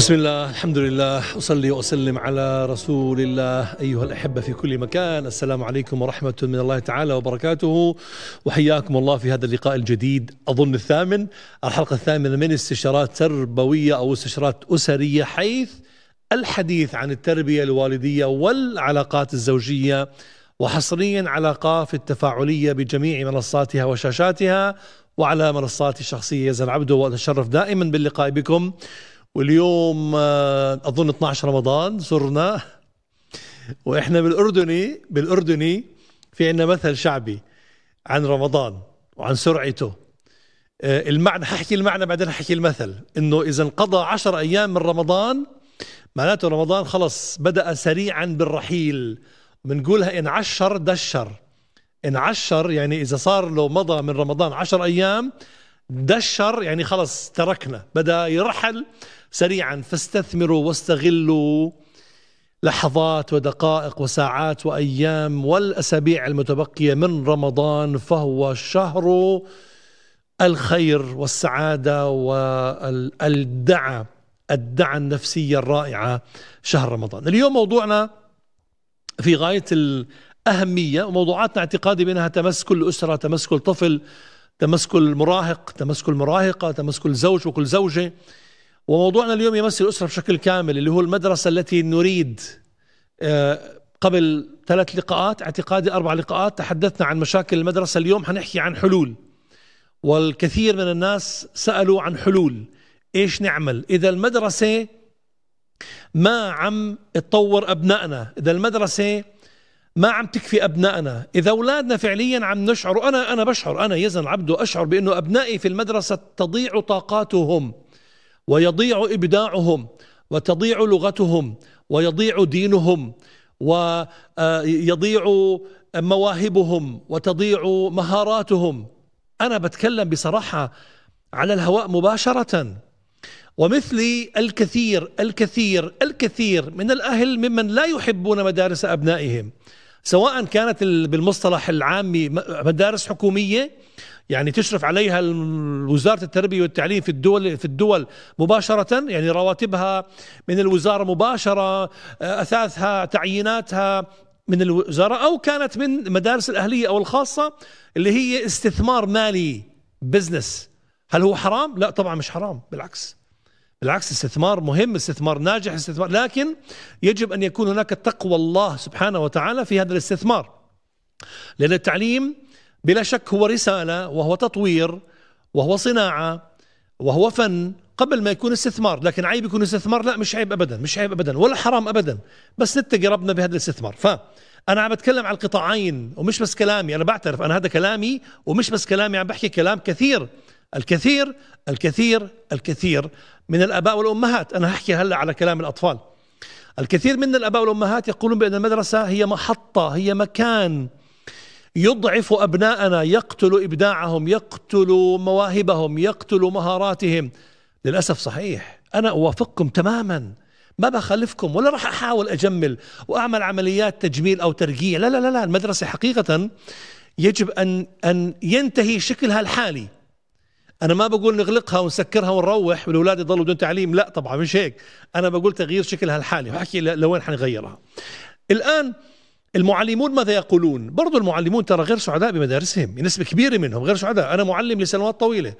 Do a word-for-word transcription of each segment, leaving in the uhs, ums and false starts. بسم الله، الحمد لله، أصلي وأسلم على رسول الله. أيها الأحبة في كل مكان، السلام عليكم ورحمة من الله تعالى وبركاته، وحياكم الله في هذا اللقاء الجديد، أظن الثامن، الحلقة الثامنة من استشارات تربوية أو استشارات أسرية، حيث الحديث عن التربية الوالدية والعلاقات الزوجية، وحصريا على قاف التفاعلية بجميع منصاتها وشاشاتها وعلى منصاتي الشخصية يزن عبده، وأتشرف دائما باللقاء بكم. واليوم أظن اثني عشر رمضان صرنا، وإحنا بالأردني بالأردني في عندنا مثل شعبي عن رمضان وعن سرعته. المعنى ححكي المعنى بعدين ححكي المثل، إنه إذا انقضى عشر أيام من رمضان معناته رمضان خلص بدأ سريعا بالرحيل. بنقولها إن عشر دشر، إن عشر يعني إذا صار له مضى من رمضان عشر أيام دشر، يعني خلص تركنا، بدأ يرحل سريعا. فاستثمروا واستغلوا لحظات ودقائق وساعات وأيام والأسابيع المتبقية من رمضان، فهو شهر الخير والسعادة والدعة الدعة النفسية الرائعة، شهر رمضان. اليوم موضوعنا في غاية الأهمية، وموضوعاتنا اعتقادي بأنها تمس كل أسرة، تمس كل طفل، تمس كل مراهق، تمس كل مراهقة، تمس كل زوج وكل زوجة. وموضوعنا اليوم يمس الأسرة بشكل كامل، اللي هو المدرسة التي نريد. قبل ثلاث لقاءات اعتقادي أربع لقاءات تحدثنا عن مشاكل المدرسة، اليوم حنحكي عن حلول. والكثير من الناس سألوا عن حلول، إيش نعمل إذا المدرسة ما عم تطور أبنائنا، إذا المدرسة ما عم تكفي أبنائنا، إذا أولادنا فعليا عم نشعر، وأنا أنا بشعر، أنا يزن عبده أشعر بأنه أبنائي في المدرسة تضيع طاقاتهم، ويضيع إبداعهم، وتضيع لغتهم، ويضيع دينهم، ويضيع مواهبهم، وتضيع مهاراتهم. أنا بتكلم بصراحة على الهواء مباشرة، ومثلي الكثير الكثير الكثير من الأهل ممن لا يحبون مدارس أبنائهم، سواء كانت بالمصطلح العامي مدارس حكومية يعني تشرف عليها وزارة التربية والتعليم في الدول في الدول مباشرة، يعني رواتبها من الوزارة مباشرة، أثاثها، تعييناتها من الوزارة، أو كانت من مدارس الأهلية أو الخاصة اللي هي استثمار مالي، بزنس. هل هو حرام؟ لا طبعا مش حرام، بالعكس بالعكس استثمار مهم، استثمار ناجح، استثمار، لكن يجب أن يكون هناك تقوى الله سبحانه وتعالى في هذا الاستثمار، لأن التعليم بلا شك هو رسالة، وهو تطوير، وهو صناعة، وهو فن قبل ما يكون استثمار. لكن عيب يكون استثمار؟ لا مش عيب أبدا، مش عيب أبدا، ولا حرام أبدا، بس نتقي ربنا بهذا الاستثمار. فأنا عم بتكلم عن القطاعين، ومش بس كلامي، أنا بعترف أنا هذا كلامي، ومش بس كلامي، عم بحكي كلام كثير الكثير الكثير الكثير من الآباء والأمهات. أنا هحكي هلأ على كلام الأطفال. الكثير من الآباء والأمهات يقولون بأن المدرسة هي محطة، هي مكان يضعف أبنائنا، يقتل إبداعهم، يقتل مواهبهم، يقتل مهاراتهم. للأسف صحيح، أنا أوافقكم تماما، ما بخالفكم، ولا راح أحاول أجمل وأعمل عمليات تجميل أو ترجيع، لا لا لا. المدرسة حقيقة يجب أن أن ينتهي شكلها الحالي. أنا ما بقول نغلقها ونسكرها ونروح والأولاد يضلوا بدون تعليم، لا طبعا مش هيك، أنا بقول تغيير شكلها الحالي، وأحكي لوين حنغيرها. الآن المعلمون ماذا يقولون؟ برضو المعلمون ترى غير سعداء بمدارسهم، نسبة كبيرة منهم غير سعداء. أنا معلم لسنوات طويلة،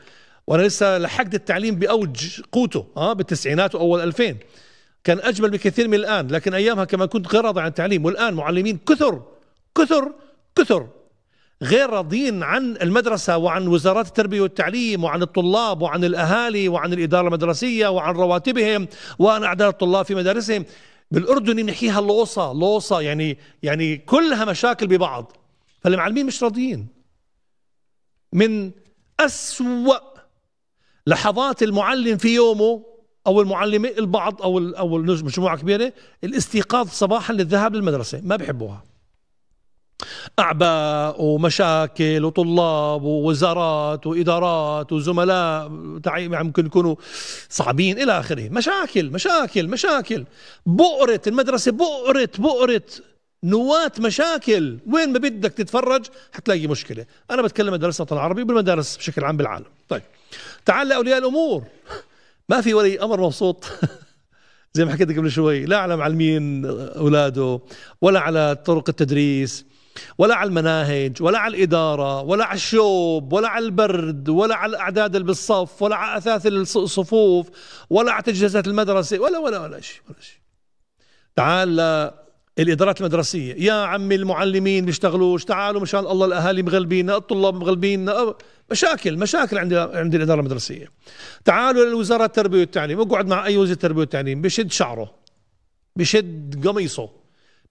وأنا لسه لحقت التعليم بأوج قوته ها بالتسعينات وأول ألفين، كان أجمل بكثير من الآن، لكن أيامها كمان كنت غير راضي عن التعليم. والآن معلمين كثر كثر كثر غير راضين عن المدرسة وعن وزارات التربية والتعليم وعن الطلاب وعن الأهالي وعن الإدارة المدرسية وعن رواتبهم وعن أعداد الطلاب في مدارسهم. بالأردن نحكيها لوصة لوصة، يعني يعني كلها مشاكل ببعض. فالمعلمين مش راضيين. من أسوأ لحظات المعلم في يومه أو المعلمة، البعض أو أو مجموعة كبيرة، الاستيقاظ صباحا للذهاب للمدرسة، ما بيحبوها. أعباء ومشاكل وطلاب ووزارات وإدارات وزملاء ممكن يكونوا صعبين إلى آخره، مشاكل مشاكل مشاكل، بؤرة المدرسة، بؤرة بؤرة نواة مشاكل، وين ما بدك تتفرج حتلاقي مشكلة. أنا بتكلم مدرسة الوطن العربي والمدارس بشكل عام بالعالم. طيب تعال لأولياء الأمور، ما في ولي أمر مبسوط زي ما حكيت قبل شوي، لا على معلمين أولاده ولا على طرق التدريس ولا على المناهج ولا على الإدارة ولا على الشوب ولا على البرد ولا على الأعداد اللي بالصف ولا على أثاث الصفوف ولا على تجهيزات المدرسة ولا ولا ولا شيء ولا شيء. تعال الإدارات المدرسية، يا عمي المعلمين بيشتغلوش، تعالوا مشان الله الأهالي مغلبيننا، الطلاب مغلبيننا، مشاكل مشاكل عند عند الإدارة المدرسية. تعالوا للوزارة التربية والتعليم، اقعد مع أي وزير التربية والتعليم بشد شعره بشد قميصه،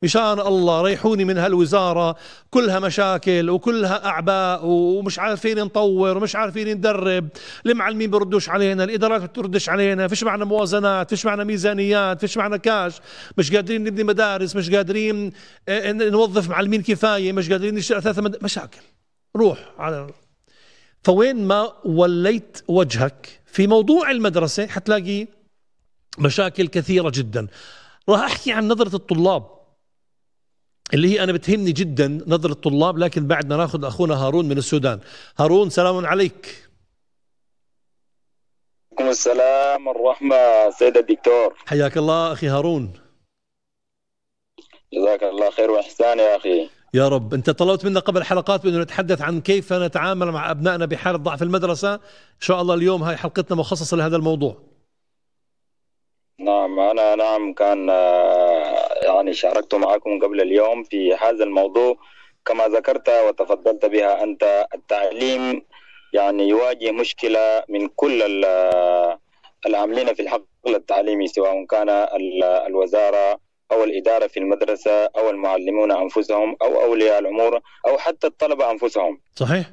مشان الله ريحوني من هالوزارة، كلها مشاكل وكلها أعباء ومش عارفين نطور ومش عارفين ندرب، المعلمين بردوش علينا، الإدارات بتردش علينا، فيش معنا موازنات، فيش معنا ميزانيات، فيش معنا كاش، مش قادرين نبني مدارس، مش قادرين نوظف معلمين كفاية، مش قادرين نشتري أثاث مد... مشاكل. روح على فوين ما وليت وجهك في موضوع المدرسة حتلاقي مشاكل كثيرة جدا. راح أحكي عن نظرة الطلاب اللي هي أنا بتهمني جدا نظرة الطلاب، لكن بعدنا ناخذ أخونا هارون من السودان. هارون سلام عليك. وعليكم السلام والرحمة سيد الدكتور. حياك الله أخي هارون. جزاك الله خير وإحسان يا أخي. يا رب. أنت طلبت منا قبل حلقات بأنه نتحدث عن كيف نتعامل مع أبنائنا بحالة ضعف المدرسة، إن شاء الله اليوم هاي حلقتنا مخصصة لهذا الموضوع. نعم أنا نعم كان يعني شاركت معكم قبل اليوم في هذا الموضوع كما ذكرت وتفضلت بها أنت. التعليم يعني يواجه مشكلة من كل العاملين في الحقل التعليمي، سواء كان الوزارة أو الإدارة في المدرسة أو المعلمون أنفسهم أو أولياء الأمور أو حتى الطلبة أنفسهم. صحيح.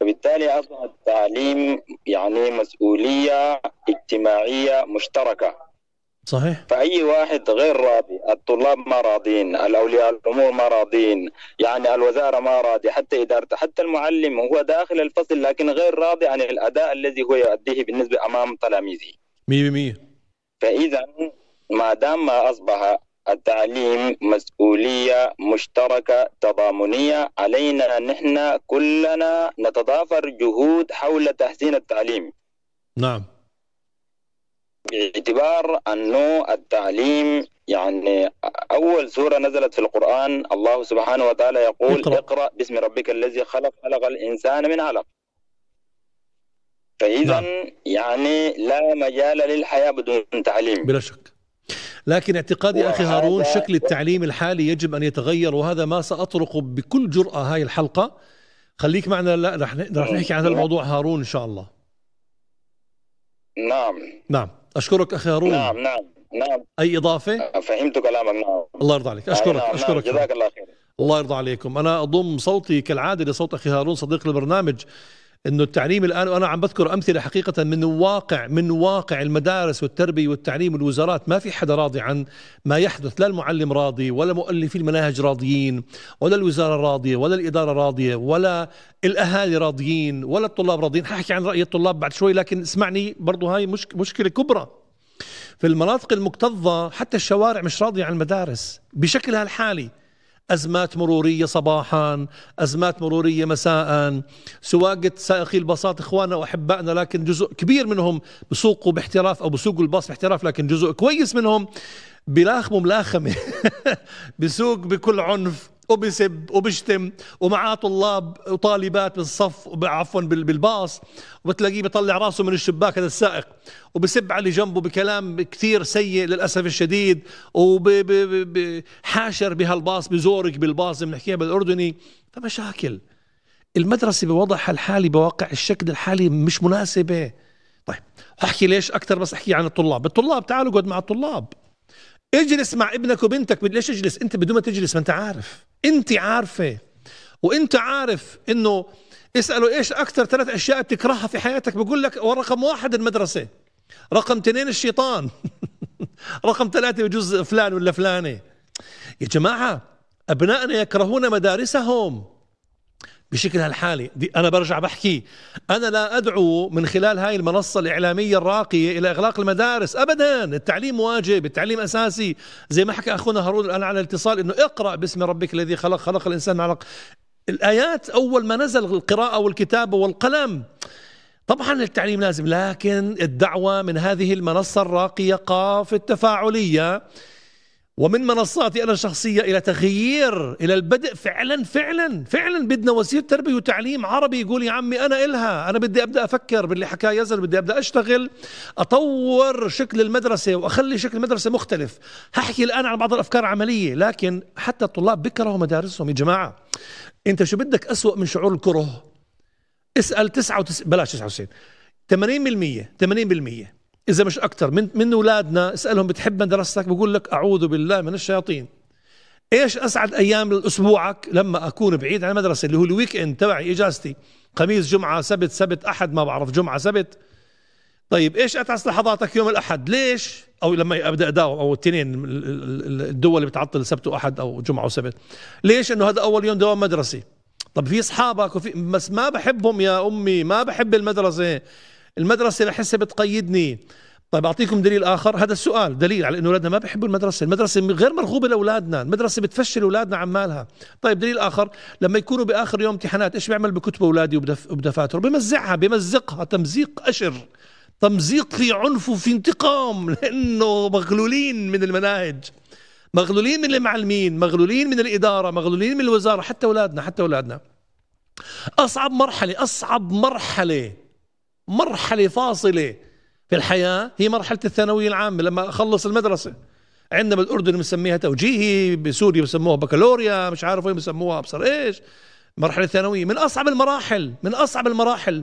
فبالتالي أصبح التعليم يعني مسؤولية اجتماعية مشتركة. صحيح. فأي واحد غير راضي، الطلاب ما راضين، الأولياء الأمور ما راضين، يعني الوزارة ما راضي، حتى إدارته، حتى المعلم هو داخل الفصل لكن غير راضي عن الأداء الذي هو يؤديه بالنسبة أمام تلاميذه. مية بالمية. فإذا ما دام ما أصبح التعليم مسؤولية مشتركة تضامنية، علينا نحن كلنا نتضافر جهود حول تحسين التعليم. نعم. باعتبار أنه التعليم يعني أول سورة نزلت في القرآن الله سبحانه وتعالى يقول اقرأ, اقرأ باسم ربك الذي خلق خلق الإنسان من علق. فإذا نعم. يعني لا مجال للحياة بدون تعليم بلا شك. لكن اعتقادي أخي هارون شكل التعليم الحالي يجب أن يتغير، وهذا ما سأطرقه بكل جرأة هاي الحلقة. خليك معنا، لا رح نحكي عن هذا الموضوع هارون إن شاء الله. نعم نعم أشكرك أخي هارون. نعم نعم نعم. أي إضافة؟ فهمت كلامك. نعم. الله يرضى عليك. أشكرك. نعم أشكرك. نعم. جزاك الله خير. الله يرضى عليكم. أنا أضم صوتي كالعادة لصوت أخي هارون صديق البرنامج، إنه التعليم الآن، وأنا عم بذكر أمثلة حقيقة من واقع من واقع المدارس والتربية والتعليم والوزارات، ما في حدا راضي عن ما يحدث، لا المعلم راضي ولا مؤلفي المناهج راضيين ولا الوزارة راضية ولا الإدارة راضية ولا الأهالي راضيين ولا الطلاب راضيين. ححكي عن رأي الطلاب بعد شوي، لكن اسمعني برضه هاي مشك... مشكلة كبرى في المناطق المكتظة. حتى الشوارع مش راضية عن المدارس بشكلها الحالي. أزمات مرورية صباحا، أزمات مرورية مساء، سواقة سائقي الباصات إخواننا وأحبائنا، لكن جزء كبير منهم بسوقوا باحتراف أو بسوقوا الباص باحتراف، لكن جزء كويس منهم بلاخموا ملاخمة بسوق بكل عنف وبسب وبشتم ومعاه طلاب وطالبات بالصف عفوا بالباص، وبتلاقيه بيطلع راسه من الشباك هذا السائق وبسب على اللي جنبه بكلام كثير سيء للاسف الشديد، وبحاشر بهالباص بزورك بالباص بنحكيها بالاردني. فمشاكل المدرسه بوضعها الحالي بواقع الشكل الحالي مش مناسبه. طيب احكي ليش اكثر، بس احكي عن الطلاب. الطلاب تعالوا اقعد مع الطلاب، اجلس مع ابنك وبنتك. ليش اجلس انت بدون ما تجلس؟ ما انت عارف، انت عارفه وانت عارف انه اساله ايش اكثر ثلاث اشياء بتكرهها في حياتك، بقول لك رقم واحد المدرسه، رقم اثنين الشيطان رقم ثلاثه بجوز فلان ولا فلانه. يا جماعه ابنائنا يكرهون مدارسهم بشكلها الحالي. دي أنا برجع بحكي، أنا لا أدعو من خلال هاي المنصة الإعلامية الراقية إلى إغلاق المدارس أبدا. التعليم واجب، التعليم أساسي، زي ما حكى أخونا هارون الآن على الاتصال إنه اقرأ باسم ربك الذي خلق خلق الإنسان من علق. الآيات أول ما نزل القراءة والكتابة والقلم، طبعا التعليم لازم، لكن الدعوة من هذه المنصة الراقية قاف التفاعلية ومن منصاتي أنا الشخصية إلى تغيير، إلى البدء فعلا فعلا فعلا. بدنا وزير تربية وتعليم عربي يقول يا عمي أنا إلها، أنا بدي أبدأ أفكر باللي حكاه يزن، بدي أبدأ أشتغل أطور شكل المدرسة وأخلي شكل المدرسة مختلف. هحكي الآن عن بعض الأفكار العملية، لكن حتى الطلاب بكرهوا مدارسهم. يا جماعة أنت شو بدك أسوأ من شعور الكره؟ اسأل تسعة وتسعين بلاش تسعة وتسعين ثمانين بالمية ثمانين بالمية إذا مش أكثر من من أولادنا، اسألهم بتحب مدرستك؟ بقول لك أعوذ بالله من الشياطين. إيش أسعد أيام أسبوعك لما أكون بعيد عن المدرسة، اللي هو الويك إند تبعي، إجازتي، خميس جمعة سبت سبت أحد، ما بعرف جمعة سبت. طيب إيش أتعس لحظاتك يوم الأحد؟ ليش؟ أو لما أبدأ أداوم، أو الاثنين، الدول اللي بتعطل سبت وأحد أو جمعة وسبت. ليش؟ إنه هذا أول يوم دوام مدرسي. طب في أصحابك وفي، بس ما بحبهم يا أمي، ما بحب المدرسة، المدرسة بحسها بتقيدني. طيب أعطيكم دليل آخر، هذا السؤال دليل على إنه أولادنا ما بحبوا المدرسة، المدرسة غير مرغوبة لأولادنا، المدرسة بتفشل أولادنا عمالها. طيب دليل آخر، لما يكونوا بآخر يوم امتحانات إيش بيعمل بكتب أولادي وبدفاتر؟ بمزعها، بمزقها تمزيق أشر، تمزيق في عنف وفي انتقام، لأنه مغلولين من المناهج، مغلولين من المعلمين، مغلولين من الإدارة، مغلولين من الوزارة. حتى أولادنا حتى أولادنا أصعب مرحلة أصعب مرحلة مرحلة فاصلة في الحياة هي مرحلة الثانوية العامة. لما أخلص المدرسة عندنا بالأردن بنسميها توجيهي، بسوريا بسموها بكالوريا، مش عارف وين بسموها، أبصر إيش مرحلة ثانوية. من أصعب المراحل من أصعب المراحل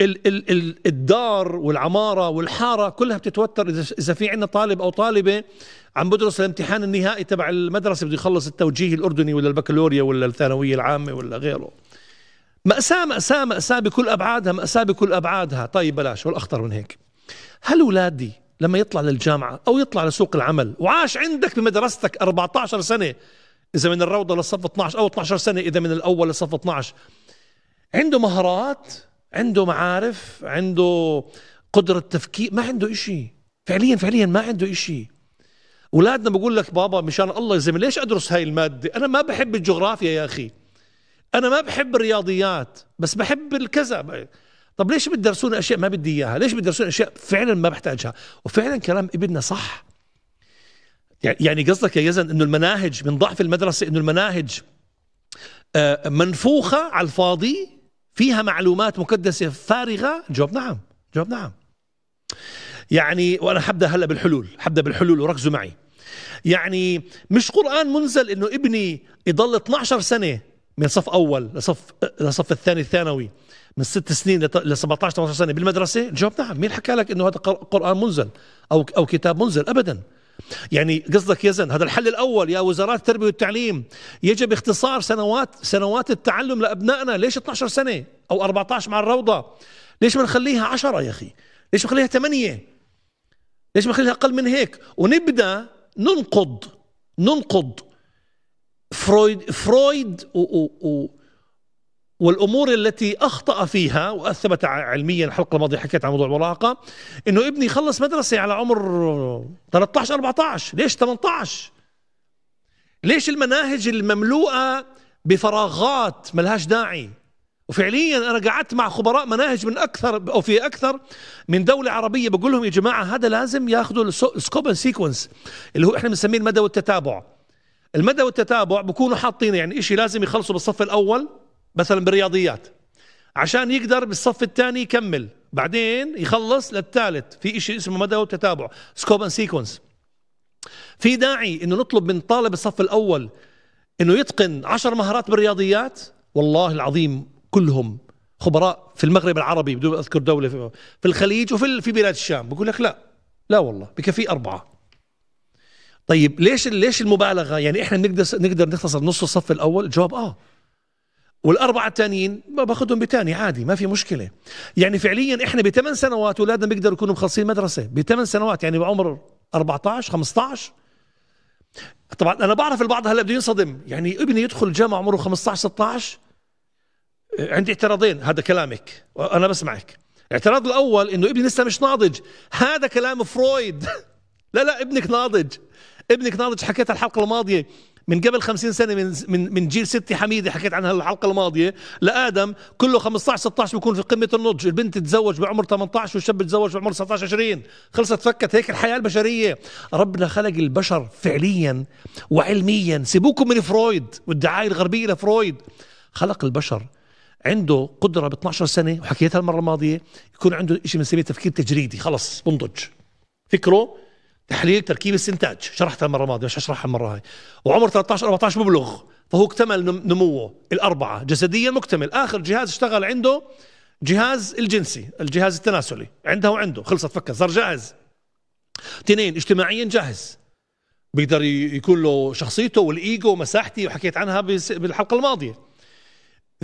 ال ال ال الدار والعمارة والحارة كلها بتتوتر. إذا في عندنا طالب أو طالبة عم بدرس الامتحان النهائي تبع المدرسة، بده يخلص التوجيهي الأردني ولا البكالوريا ولا الثانوية العامة ولا غيره. مأساة مأساة مأساة بكل أبعادها، مأساة بكل أبعادها. طيب بلاش، والأخطر من هيك، هل أولادي لما يطلع للجامعة أو يطلع لسوق العمل وعاش عندك بمدرستك أربعطعش سنة إذا من الروضة للصف اثنعش، أو اثنعش سنة إذا من الأول للصف اثنعش، عنده مهارات، عنده معارف، عنده قدرة تفكير، ما عنده إشي، فعليا فعليا ما عنده إشي. أولادنا بقول لك بابا مشان الله يا زلمة ليش أدرس هاي المادة؟ أنا ما بحب الجغرافيا يا أخي، أنا ما بحب الرياضيات، بس بحب الكذا. طب ليش بتدرسون أشياء ما بدي إياها؟ ليش بتدرسون أشياء فعلا ما بحتاجها؟ وفعلا كلام ابننا صح. يعني قصدك يا يزن إنه المناهج من ضعف المدرسة، إنه المناهج منفوخة على الفاضي، فيها معلومات مكدسة فارغة؟ جواب نعم، جواب نعم. يعني وأنا حبدأ هلا بالحلول، حبدأ بالحلول وركزوا معي. يعني مش قرآن منزل إنه ابني يضل اثنعش سنة من صف أول لصف لصف الثاني الثانوي، من ست سنين ل سبعطعش ثمانطعش سنة بالمدرسة؟ جواب نعم. مين حكى لك إنه هذا قرآن منزل أو أو كتاب منزل؟ أبدا. يعني قصدك يزن هذا الحل الأول يا وزارات التربية والتعليم، يجب اختصار سنوات سنوات التعلم لأبنائنا. ليش اثنعش سنة أو أربعطعش مع الروضة؟ ليش ما نخليها عشرة يا أخي؟ ليش ما نخليها ثمانية؟ ليش ما نخليها أقل من هيك؟ ونبدأ ننقض ننقض فرويد فرويد و و و والأمور التي أخطأ فيها وأثبت علميا. الحلقة الماضية حكيت عن موضوع المراهقة، إنه ابني يخلص مدرسة على عمر ثلاثطعش أربعطعش، ليش ثمنطعش؟ ليش المناهج المملوءة بفراغات ملهاش داعي؟ وفعليا أنا قعدت مع خبراء مناهج من أكثر أو في أكثر من دولة عربية، بقول لهم يا جماعة هذا لازم ياخذوا السكوب اند سيكونس، اللي هو إحنا بنسميه المدى والتتابع. المدى والتتابع بكونوا حاطين يعني شيء لازم يخلصوا بالصف الأول مثلا بالرياضيات عشان يقدر بالصف الثاني يكمل، بعدين يخلص للثالث. في شيء اسمه مدى وتتابع، سكوب اند سيكونس. في داعي انه نطلب من طالب الصف الاول انه يتقن عشر مهارات بالرياضيات؟ والله العظيم كلهم خبراء في المغرب العربي، بدون اذكر دوله، في الخليج وفي في بلاد الشام، بقول لك لا لا والله بكفي اربعه. طيب ليش ليش المبالغه؟ يعني احنا نقدر نقدر نختصر نص الصف الاول؟ جواب اه. والأربعة التانيين باخذهم بتاني عادي، ما في مشكلة. يعني فعليا احنا بثمان سنوات اولادنا بيقدروا يكونوا مخلصين مدرسة، بثمان سنوات يعني بعمر أربعطعش خمسطعش. طبعا انا بعرف البعض هلا بده ينصدم، يعني ابني يدخل جامعة عمره خمسطعش ستطعش. عندي اعتراضين، هذا كلامك وانا بسمعك. الاعتراض الأول انه ابني لسه مش ناضج، هذا كلام فرويد. لا لا ابنك ناضج، ابنك ناضج. حكيت الحلقة الماضية من قبل خمسين سنة من من جيل ستي حميدة حكيت عنها الحلقة الماضية لآدم كله خمسطعش ستطعش بيكون في قمة النضج. البنت تتزوج بعمر ثمنطعش والشاب تتزوج بعمر تسعطعش عشرين. خلصت فكت هيك الحياة البشرية. ربنا خلق البشر فعليا وعلميا، سيبوكم من فرويد والدعاية الغربية لفرويد، خلق البشر عنده قدرة ب اثنعش سنة، وحكيتها المرة الماضية، يكون عنده شيء بنسميه تفكير تجريدي، خلص بنضج فكره، تحليل، تركيب، استنتاج. شرحتها المرة الماضية مش هشرحها المرة هاي. وعمر ثلاثطعش أربعطعش ببلغ فهو اكتمل نموه الأربعة جسديا مكتمل. آخر جهاز اشتغل عنده جهاز الجنسي، الجهاز التناسلي، عندها وعنده، خلصت فكت، صار جاهز. اثنين اجتماعيا جاهز، بيقدر يكون له شخصيته والإيجو ومساحتي وحكيت عنها بالحلقة الماضية.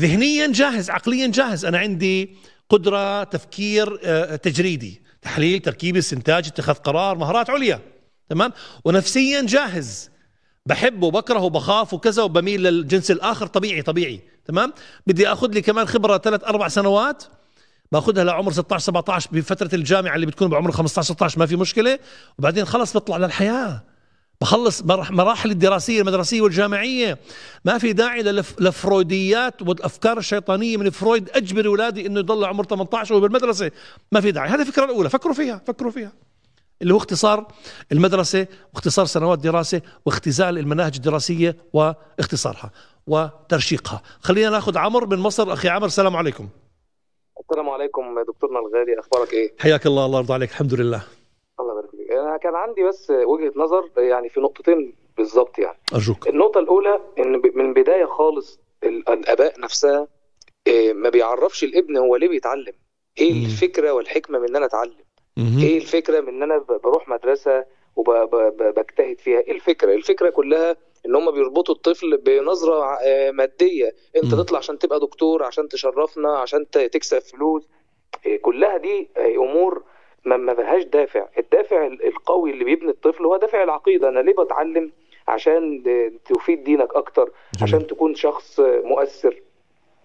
ذهنيا جاهز، عقليا جاهز، أنا عندي قدرة تفكير تجريدي، تحليل، تركيب، استنتاج، اتخاذ قرار، مهارات عليا، تمام؟ ونفسيا جاهز، بحب وبكره وبخاف وكذا وبميل للجنس الآخر، طبيعي طبيعي، تمام؟ بدي أخذ لي كمان خبرة ثلاث أربع سنوات باخذها لعمر ستطعش سبعطعش بفترة الجامعة اللي بتكون بعمر خمسطعش ستطعش، ما في مشكلة، وبعدين خلص بطلع للحياة، بخلص مراحل الدراسية المدرسية والجامعية. ما في داعي للفرويديات والأفكار الشيطانية من فرويد، أجبر أولادي إنه يضل عمر ثمنطعش وبالمدرسة، ما في داعي. هذه الفكرة الأولى، فكروا فيها، فكروا فيها، اللي هو اختصار المدرسة واختصار سنوات دراسة واختزال المناهج الدراسية واختصارها وترشيقها. خلينا ناخذ عمر من مصر. أخي عمر، السلام عليكم. السلام عليكم دكتورنا الغالي، أخبارك إيه؟ حياك الله، الله يرضى عليك. الحمد لله. أنا كان عندي بس وجهة نظر يعني في نقطتين بالظبط يعني. أرجوك. النقطة الأولى إن من بداية خالص الآباء نفسها ما بيعرفش الابن هو ليه بيتعلم، إيه مم. الفكرة والحكمة من إن أنا أتعلم، مم. إيه الفكرة من إن أنا بروح مدرسة وبجتهد فيها، إيه الفكرة؟ الفكرة كلها إن هم بيربطوا الطفل بنظرة مادية، أنت مم. تطلع عشان تبقى دكتور، عشان تشرفنا، عشان تكسب فلوس، كلها دي أمور ما بهاش دافع. الدافع القوي اللي بيبني الطفل هو دافع العقيدة، أنا ليه بتعلم؟ عشان تفيد دينك أكتر، جميل. عشان تكون شخص مؤثر،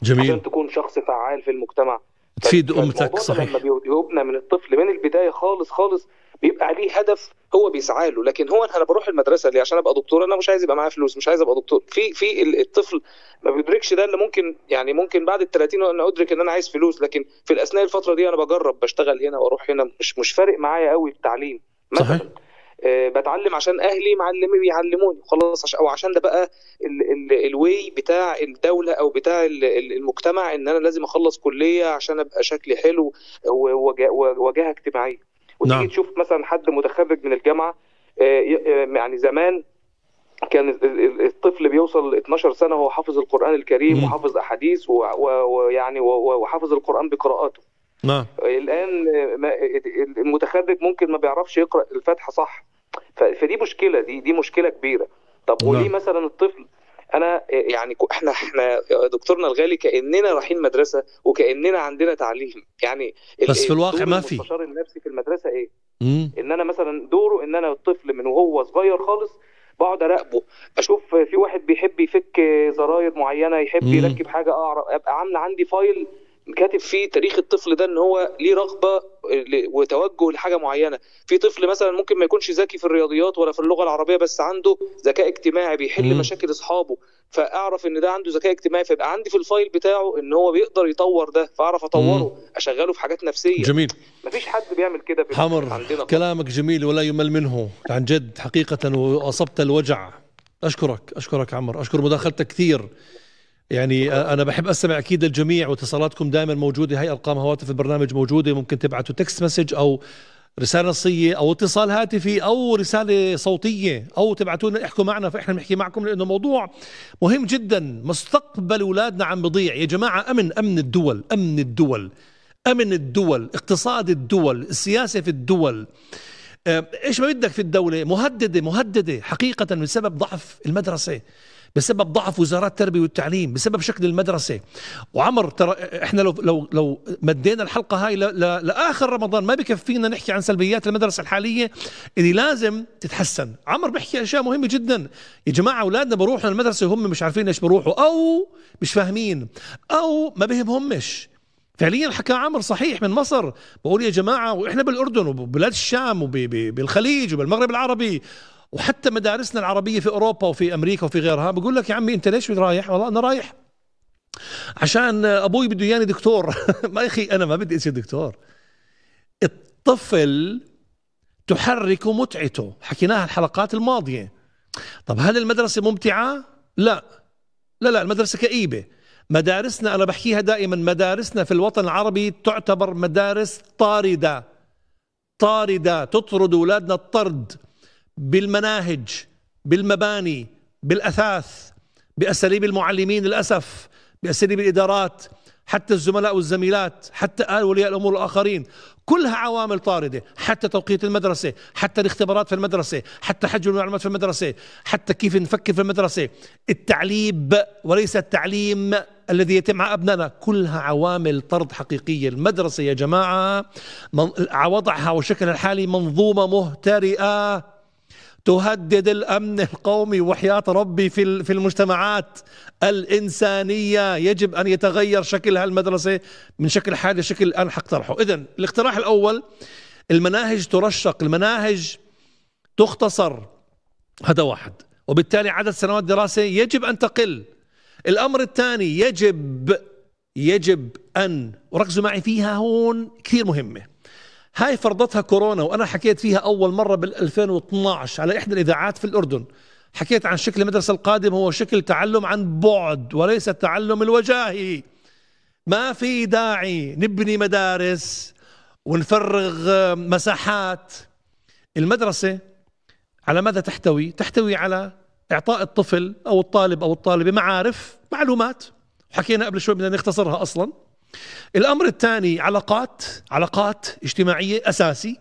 جميل. عشان تكون شخص فعال في المجتمع، تفيد أمتك، صحيح. لما بيبنى من الطفل من البداية خالص خالص بيبقى عليه هدف هو بيسعى له. لكن هو أنا بروح المدرسة ليه؟ عشان أبقى دكتور، أنا مش عايز يبقى معايا فلوس، مش عايز أبقى دكتور. في في الطفل ما بيدركش ده، اللي ممكن يعني ممكن بعد الثلاثين أنا أدرك إن أنا عايز فلوس، لكن في الأثناء الفترة دي أنا بجرب، بشتغل هنا وأروح هنا، مش مش فارق معايا قوي التعليم مثلا، صحيح. أه بتعلم عشان أهلي معلمي بيعلموني خلاص، أو عشان ده بقى الواي بتاع الدولة أو بتاع المجتمع إن أنا لازم أخلص كلية عشان أبقى شكلي حلو وواجهة اجتماعية. وتيجي نعم. تشوف مثلا حد متخرج من الجامعه، يعني زمان كان الطفل بيوصل اثنعش سنة وهو حافظ القران الكريم وحافظ احاديث ويعني وحافظ القران بقراءاته. نعم. الان المتخرج ممكن ما بيعرفش يقرا الفاتحه صح، فدي مشكله، دي دي مشكله كبيره. طب وليه نعم. مثلا الطفل، انا يعني احنا احنا دكتورنا الغالي كاننا رايحين مدرسه وكاننا عندنا تعليم، يعني بس في الواقع ما في. المستشار النفسي في المدرسه ايه؟ مم. ان انا مثلا دوره ان انا الطفل من وهو صغير خالص بقعد اراقبه، اشوف في واحد بيحب يفك زراير معينه، يحب مم. يركب حاجه، اعرف ابقى عامله عندي فايل كاتب فيه تاريخ الطفل ده، ان هو ليه رغبه وتوجه لحاجه معينه. في طفل مثلا ممكن ما يكونش ذكي في الرياضيات ولا في اللغه العربيه، بس عنده ذكاء اجتماعي، بيحل مم. مشاكل اصحابه، فاعرف ان ده عنده ذكاء اجتماعي، فيبقى عندي في الفايل بتاعه ان هو بيقدر يطور ده، فاعرف اطوره، مم. اشغله في حاجات نفسيه. جميل. مفيش حد بيعمل كده في حمر عندنا. كلامك جميل ولا يمل منه عن جد حقيقه، واصبت الوجع. اشكرك اشكرك عمر، اشكر مداخلتك كثير. يعني أنا بحب أستمع أكيد الجميع، واتصالاتكم دائما موجودة، هي أرقام هواتف البرنامج موجودة، ممكن تبعتوا تكست مسج أو رسالة نصية أو اتصال هاتفي أو رسالة صوتية أو تبعتوا لنا احكوا معنا، فإحنا بنحكي معكم لأنه موضوع مهم جدا. مستقبل أولادنا عم بضيع يا جماعة. أمن أمن الدول، أمن الدول، أمن الدول، اقتصاد الدول، السياسة في الدول، إيش ما بدك في الدولة مهددة مهددة حقيقة بسبب ضعف المدرسة، بسبب ضعف وزارات التربية والتعليم، بسبب شكل المدرسة. وعمر ترى احنا لو لو لو مدينا الحلقة هاي لآخر رمضان ما بكفينا نحكي عن سلبيات المدرسة الحالية اللي لازم تتحسن. عمر بحكي اشياء مهمة جدا يا جماعة. اولادنا بروحوا المدرسة وهم مش عارفين ايش بروحوا، او مش فاهمين، او ما بهمهمش فعليا. حكى عمر صحيح من مصر، بقول يا جماعة، واحنا بالاردن وببلاد الشام وبالخليج وبالمغرب العربي وحتى مدارسنا العربية في أوروبا وفي أمريكا وفي غيرها بقول لك يا عمي أنت ليش رايح؟ والله أنا رايح عشان أبوي بده إياني دكتور. ما أخي أنا ما بدي أصير دكتور. الطفل تحرك متعته، حكيناها الحلقات الماضية. طب هل المدرسة ممتعة؟ لا لا لا، المدرسة كئيبة. مدارسنا أنا بحكيها دائما، مدارسنا في الوطن العربي تعتبر مدارس طاردة طاردة، تطرد أولادنا الطرد بالمناهج، بالمباني، بالأثاث، بأساليب المعلمين للأسف، بأساليب الإدارات، حتى الزملاء والزميلات، حتى آل ولياء الأمور الآخرين، كلها عوامل طاردة. حتى توقيت المدرسة، حتى الاختبارات في المدرسة، حتى حجم المعلومات في المدرسة، حتى كيف نفكر في المدرسة، التعليب وليس التعليم الذي يتم مع أبنائنا، كلها عوامل طرد حقيقية. المدرسة يا جماعة وضعها وشكلها الحالي منظومة مهترئة تهدد الأمن القومي وحياة ربي في في المجتمعات الإنسانية. يجب أن يتغير شكل هالمدرسة من شكل حالي شكل الآن حقترحه. إذن الاقتراح الأول، المناهج ترشق، المناهج تختصر، هذا واحد، وبالتالي عدد سنوات دراسة يجب أن تقل. الأمر الثاني، يجب يجب أن، وركزوا معي فيها هون كثير مهمة، هاي فرضتها كورونا وأنا حكيت فيها أول مرة بالألفين واثنعش على إحدى الإذاعات في الأردن، حكيت عن شكل المدرسة القادم هو شكل تعلم عن بعد وليس التعلم الوجاهي. ما في داعي نبني مدارس ونفرغ مساحات. المدرسة على ماذا تحتوي؟ تحتوي على إعطاء الطفل أو الطالب أو الطالبة معارف، معلومات، وحكينا قبل شوي بدنا نختصرها أصلاً. الأمر الثاني، علاقات، علاقات اجتماعية أساسي،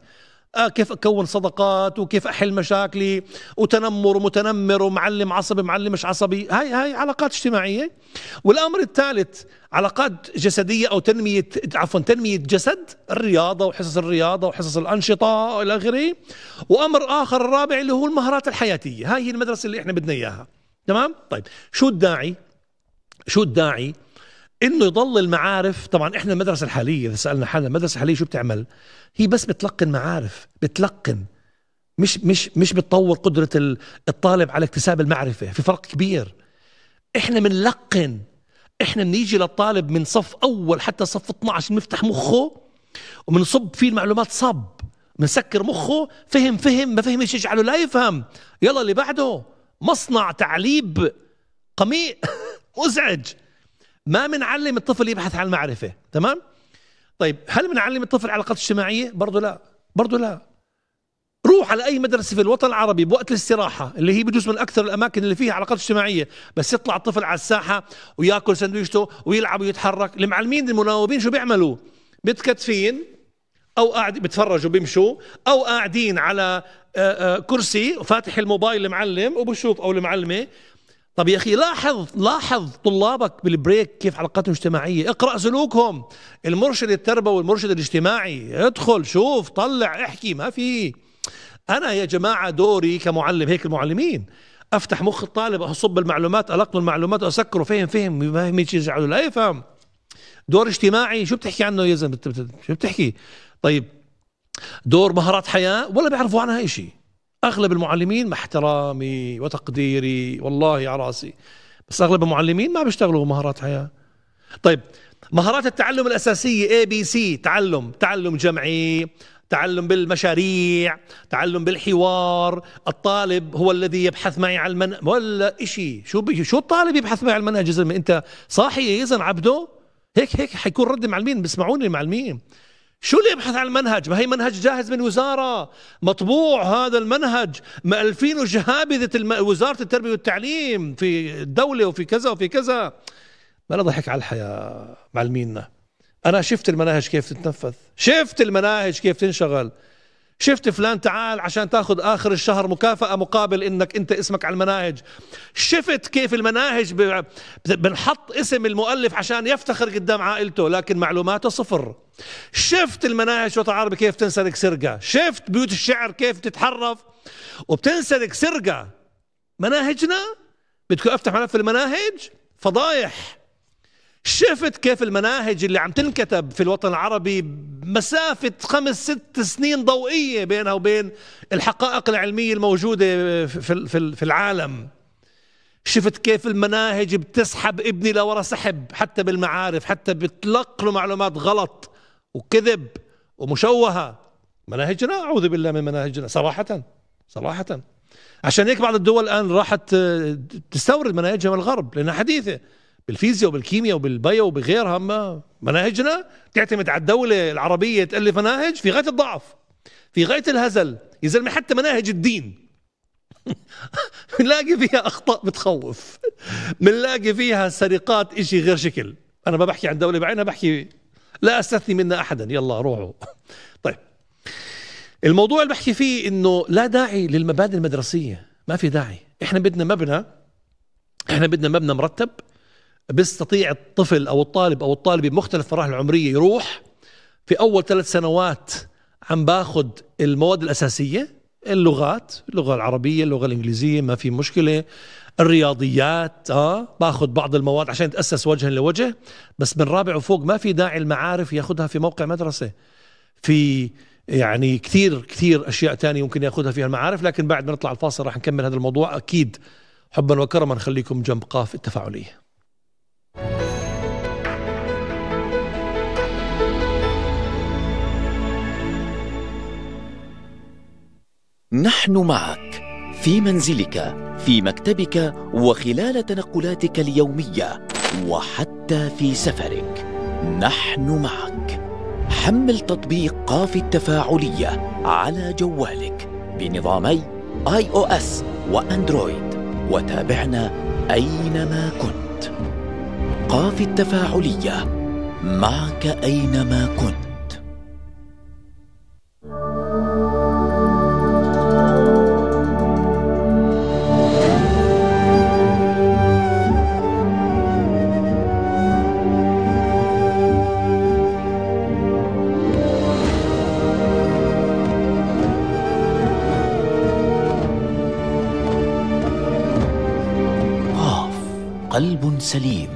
آه كيف أكون صداقات وكيف أحل مشاكلي وتنمر ومتنمر ومعلم عصبي معلم مش عصبي، هاي هاي علاقات اجتماعية. والأمر الثالث، علاقات جسدية أو تنمية، عفوا تنمية جسد، الرياضة وحصص الرياضة وحصص الأنشطة إلى آخره. وأمر آخر الرابع اللي هو المهارات الحياتية. هاي هي المدرسة اللي إحنا بدنا إياها. تمام؟ طيب شو الداعي؟ شو الداعي؟ إنه يضل المعارف. طبعا إحنا المدرسة الحالية إذا سألنا حالنا المدرسة الحالية شو بتعمل؟ هي بس بتلقن معارف، بتلقن، مش مش مش بتطور قدرة الطالب على اكتساب المعرفة. في فرق كبير. إحنا بنلقن، إحنا بنيجي للطالب من صف أول حتى صف اثنعش بنفتح مخه وبنصب فيه المعلومات صب، بنسكر مخه، فهم فهم، ما فهمش يجعله لا يفهم، يلا اللي بعده. مصنع تعليب قميء مزعج. ما بنعلم الطفل يبحث عن المعرفة. تمام؟ طيب هل بنعلم الطفل علاقات اجتماعية؟ برضه لا، برضه لا. روح على أي مدرسة في الوطن العربي بوقت الاستراحة اللي هي بجوز من أكثر الأماكن اللي فيها علاقات اجتماعية، بس يطلع الطفل على الساحة وياكل سندويشته ويلعب ويتحرك. المعلمين المناوبين شو بيعملوا؟ متكتفين أو قاعد بتفرجوا بيمشوا، أو قاعدين على كرسي وفاتح الموبايل المعلم وبشوف أو المعلمة. طب يا أخي لاحظ لاحظ طلابك بالبريك كيف علاقاتهم اجتماعية، اقرأ سلوكهم. المرشد التربوي والمرشد الاجتماعي، ادخل شوف طلع احكي. ما في. أنا يا جماعة دوري كمعلم هيك، المعلمين أفتح مخ الطالب، أصب المعلومات، ألقن المعلومات، أسكره، فهم فهم، ما فهمش يجعله لا يفهم. دور اجتماعي شو بتحكي عنه يا زلمة؟ شو بتحكي؟ طيب دور مهارات حياة ولا بيعرفوا عنها إشي. أغلب المعلمين مع احترامي وتقديري والله يا راسي، بس أغلب المعلمين ما بيشتغلوا مهارات حياة. طيب مهارات التعلم الأساسية إيه بي سي، تعلم، تعلم جمعي، تعلم بالمشاريع، تعلم بالحوار. الطالب هو الذي يبحث معي عن المنهج ولا إشي. شو بي... شو الطالب يبحث معي عن المنهج يا زلمة؟ أنت صاحي يا يزن عبده؟ هيك هيك حيكون رد المعلمين، بسمعوني المعلمين. شو اللي يبحث عن المنهج؟ ما هي منهج جاهز من وزارة، مطبوع هذا المنهج، مألفينه جهابذة الم... وزارة التربية والتعليم في الدولة وفي كذا وفي كذا. ما نضحك على الحياة معلمينا. أنا شفت المناهج كيف تتنفذ، شفت المناهج كيف تنشغل، شفت فلان تعال عشان تاخذ آخر الشهر مكافأة مقابل إنك أنت اسمك على المناهج، شفت كيف المناهج ب... بنحط اسم المؤلف عشان يفتخر قدام عائلته لكن معلوماته صفر. شفت المناهج الوطن العربي كيف تنسرق سرقة، شفت بيوت الشعر كيف تتحرف وبتنسرق سرقة. مناهجنا بدكم افتح ملف المناهج فضايح. شفت كيف المناهج اللي عم تنكتب في الوطن العربي مسافة خمس ست سنين ضوئية بينها وبين الحقائق العلمية الموجودة في في العالم. شفت كيف المناهج بتسحب ابني لورا سحب حتى بالمعارف، حتى بتلق له معلومات غلط وكذب ومشوهة. مناهجنا أعوذ بالله من مناهجنا صراحة صراحة. عشان هيك بعض الدول الآن راحت تستورد مناهجها من الغرب لأنها حديثة بالفيزياء وبالكيمياء وبالبيو وبغيرها. ما مناهجنا تعتمد على الدولة العربية تألف مناهج في غاية الضعف، في غاية الهزل يا زلمة. حتى مناهج الدين بنلاقي فيها أخطاء بتخوف، بنلاقي فيها سرقات إشي غير شكل. أنا ما بحكي عن دولة بعينها، بحكي لا أستثني منها أحدا، يلا روحوا. طيب الموضوع اللي بحكي فيه إنه لا داعي للمبادئ المدرسية، ما في داعي. إحنا بدنا مبنى، إحنا بدنا مبنى مرتب بيستطيع الطفل أو الطالب أو الطالبة بمختلف مراحل العمرية يروح في أول ثلاث سنوات عم باخذ المواد الأساسية، اللغات، اللغة العربية، اللغة الإنجليزية، ما في مشكلة، الرياضيات، آه باخذ بعض المواد عشان يتأسس وجها لوجه. بس من رابع وفوق ما في داعي المعارف ياخذها في موقع مدرسة، في يعني كثير كثير أشياء تانية ممكن ياخذها فيها المعارف. لكن بعد ما نطلع الفاصل راح نكمل هذا الموضوع أكيد حبا وكرما. نخليكم جنب قاف التفاعلية. نحن معك في منزلك، في مكتبك، وخلال تنقلاتك اليومية، وحتى في سفرك. نحن معك. حمل تطبيق قاف التفاعلية على جوالك بنظامي آي أو إس وأندرويد، وتابعنا أينما كنت. قاف التفاعلية معك أينما كنت. قلب سليم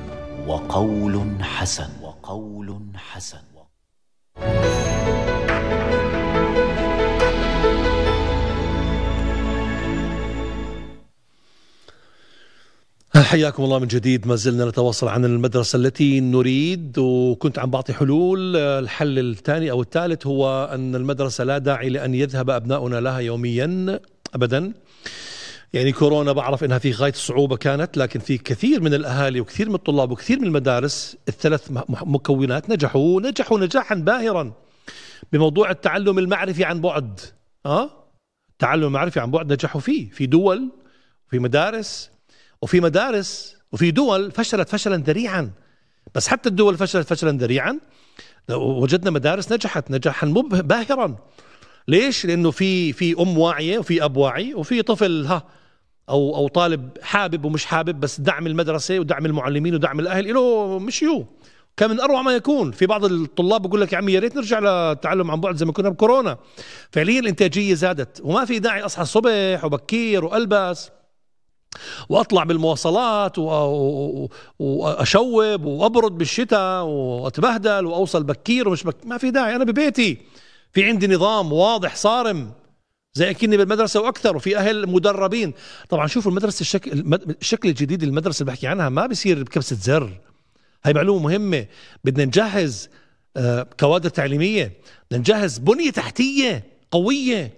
وقول حسن وقول حسن. حياكم الله من جديد. ما زلنا نتواصل عن المدرسة التي نريد، وكنت عم بعطي حلول. الحل الثاني أو الثالث هو أن المدرسة لا داعي لأن يذهب أبناؤنا لها يوميا أبدا. يعني كورونا بعرف انها في غايه الصعوبه كانت، لكن في كثير من الاهالي وكثير من الطلاب وكثير من المدارس، الثلاث مكونات نجحوا نجحوا نجاحا باهرا بموضوع التعلم المعرفي عن بعد. اه التعلم المعرفي عن بعد نجحوا فيه، في دول وفي مدارس وفي مدارس وفي دول فشلت فشلا ذريعا. بس حتى الدول فشلت فشلا ذريعا وجدنا مدارس نجحت نجاحا باهرا. ليش؟ لانه في في ام واعيه وفي اب واعي وفي طفل ها أو أو طالب حابب ومش حابب، بس دعم المدرسة ودعم المعلمين ودعم الأهل له مش يو كان من أروع ما يكون. في بعض الطلاب بيقول لك يا عمي يا ريت نرجع للتعلم عن بعد زي ما كنا بكورونا. فعليا الإنتاجية زادت، وما في داعي أصحى الصبح وبكير وألبس وأطلع بالمواصلات وأشوب وأبرد بالشتاء وأتبهدل وأوصل بكير ومش بكير. ما في داعي، أنا ببيتي في عندي نظام واضح صارم زي اكني بالمدرسه واكثر، وفي اهل مدربين. طبعا شوفوا المدرسه الشكل الشكل الجديد للمدرسه اللي بحكي عنها ما بيصير بكبسه زر. هي معلومه مهمه. بدنا نجهز كوادر تعليميه، بدنا نجهز بنيه تحتيه قويه،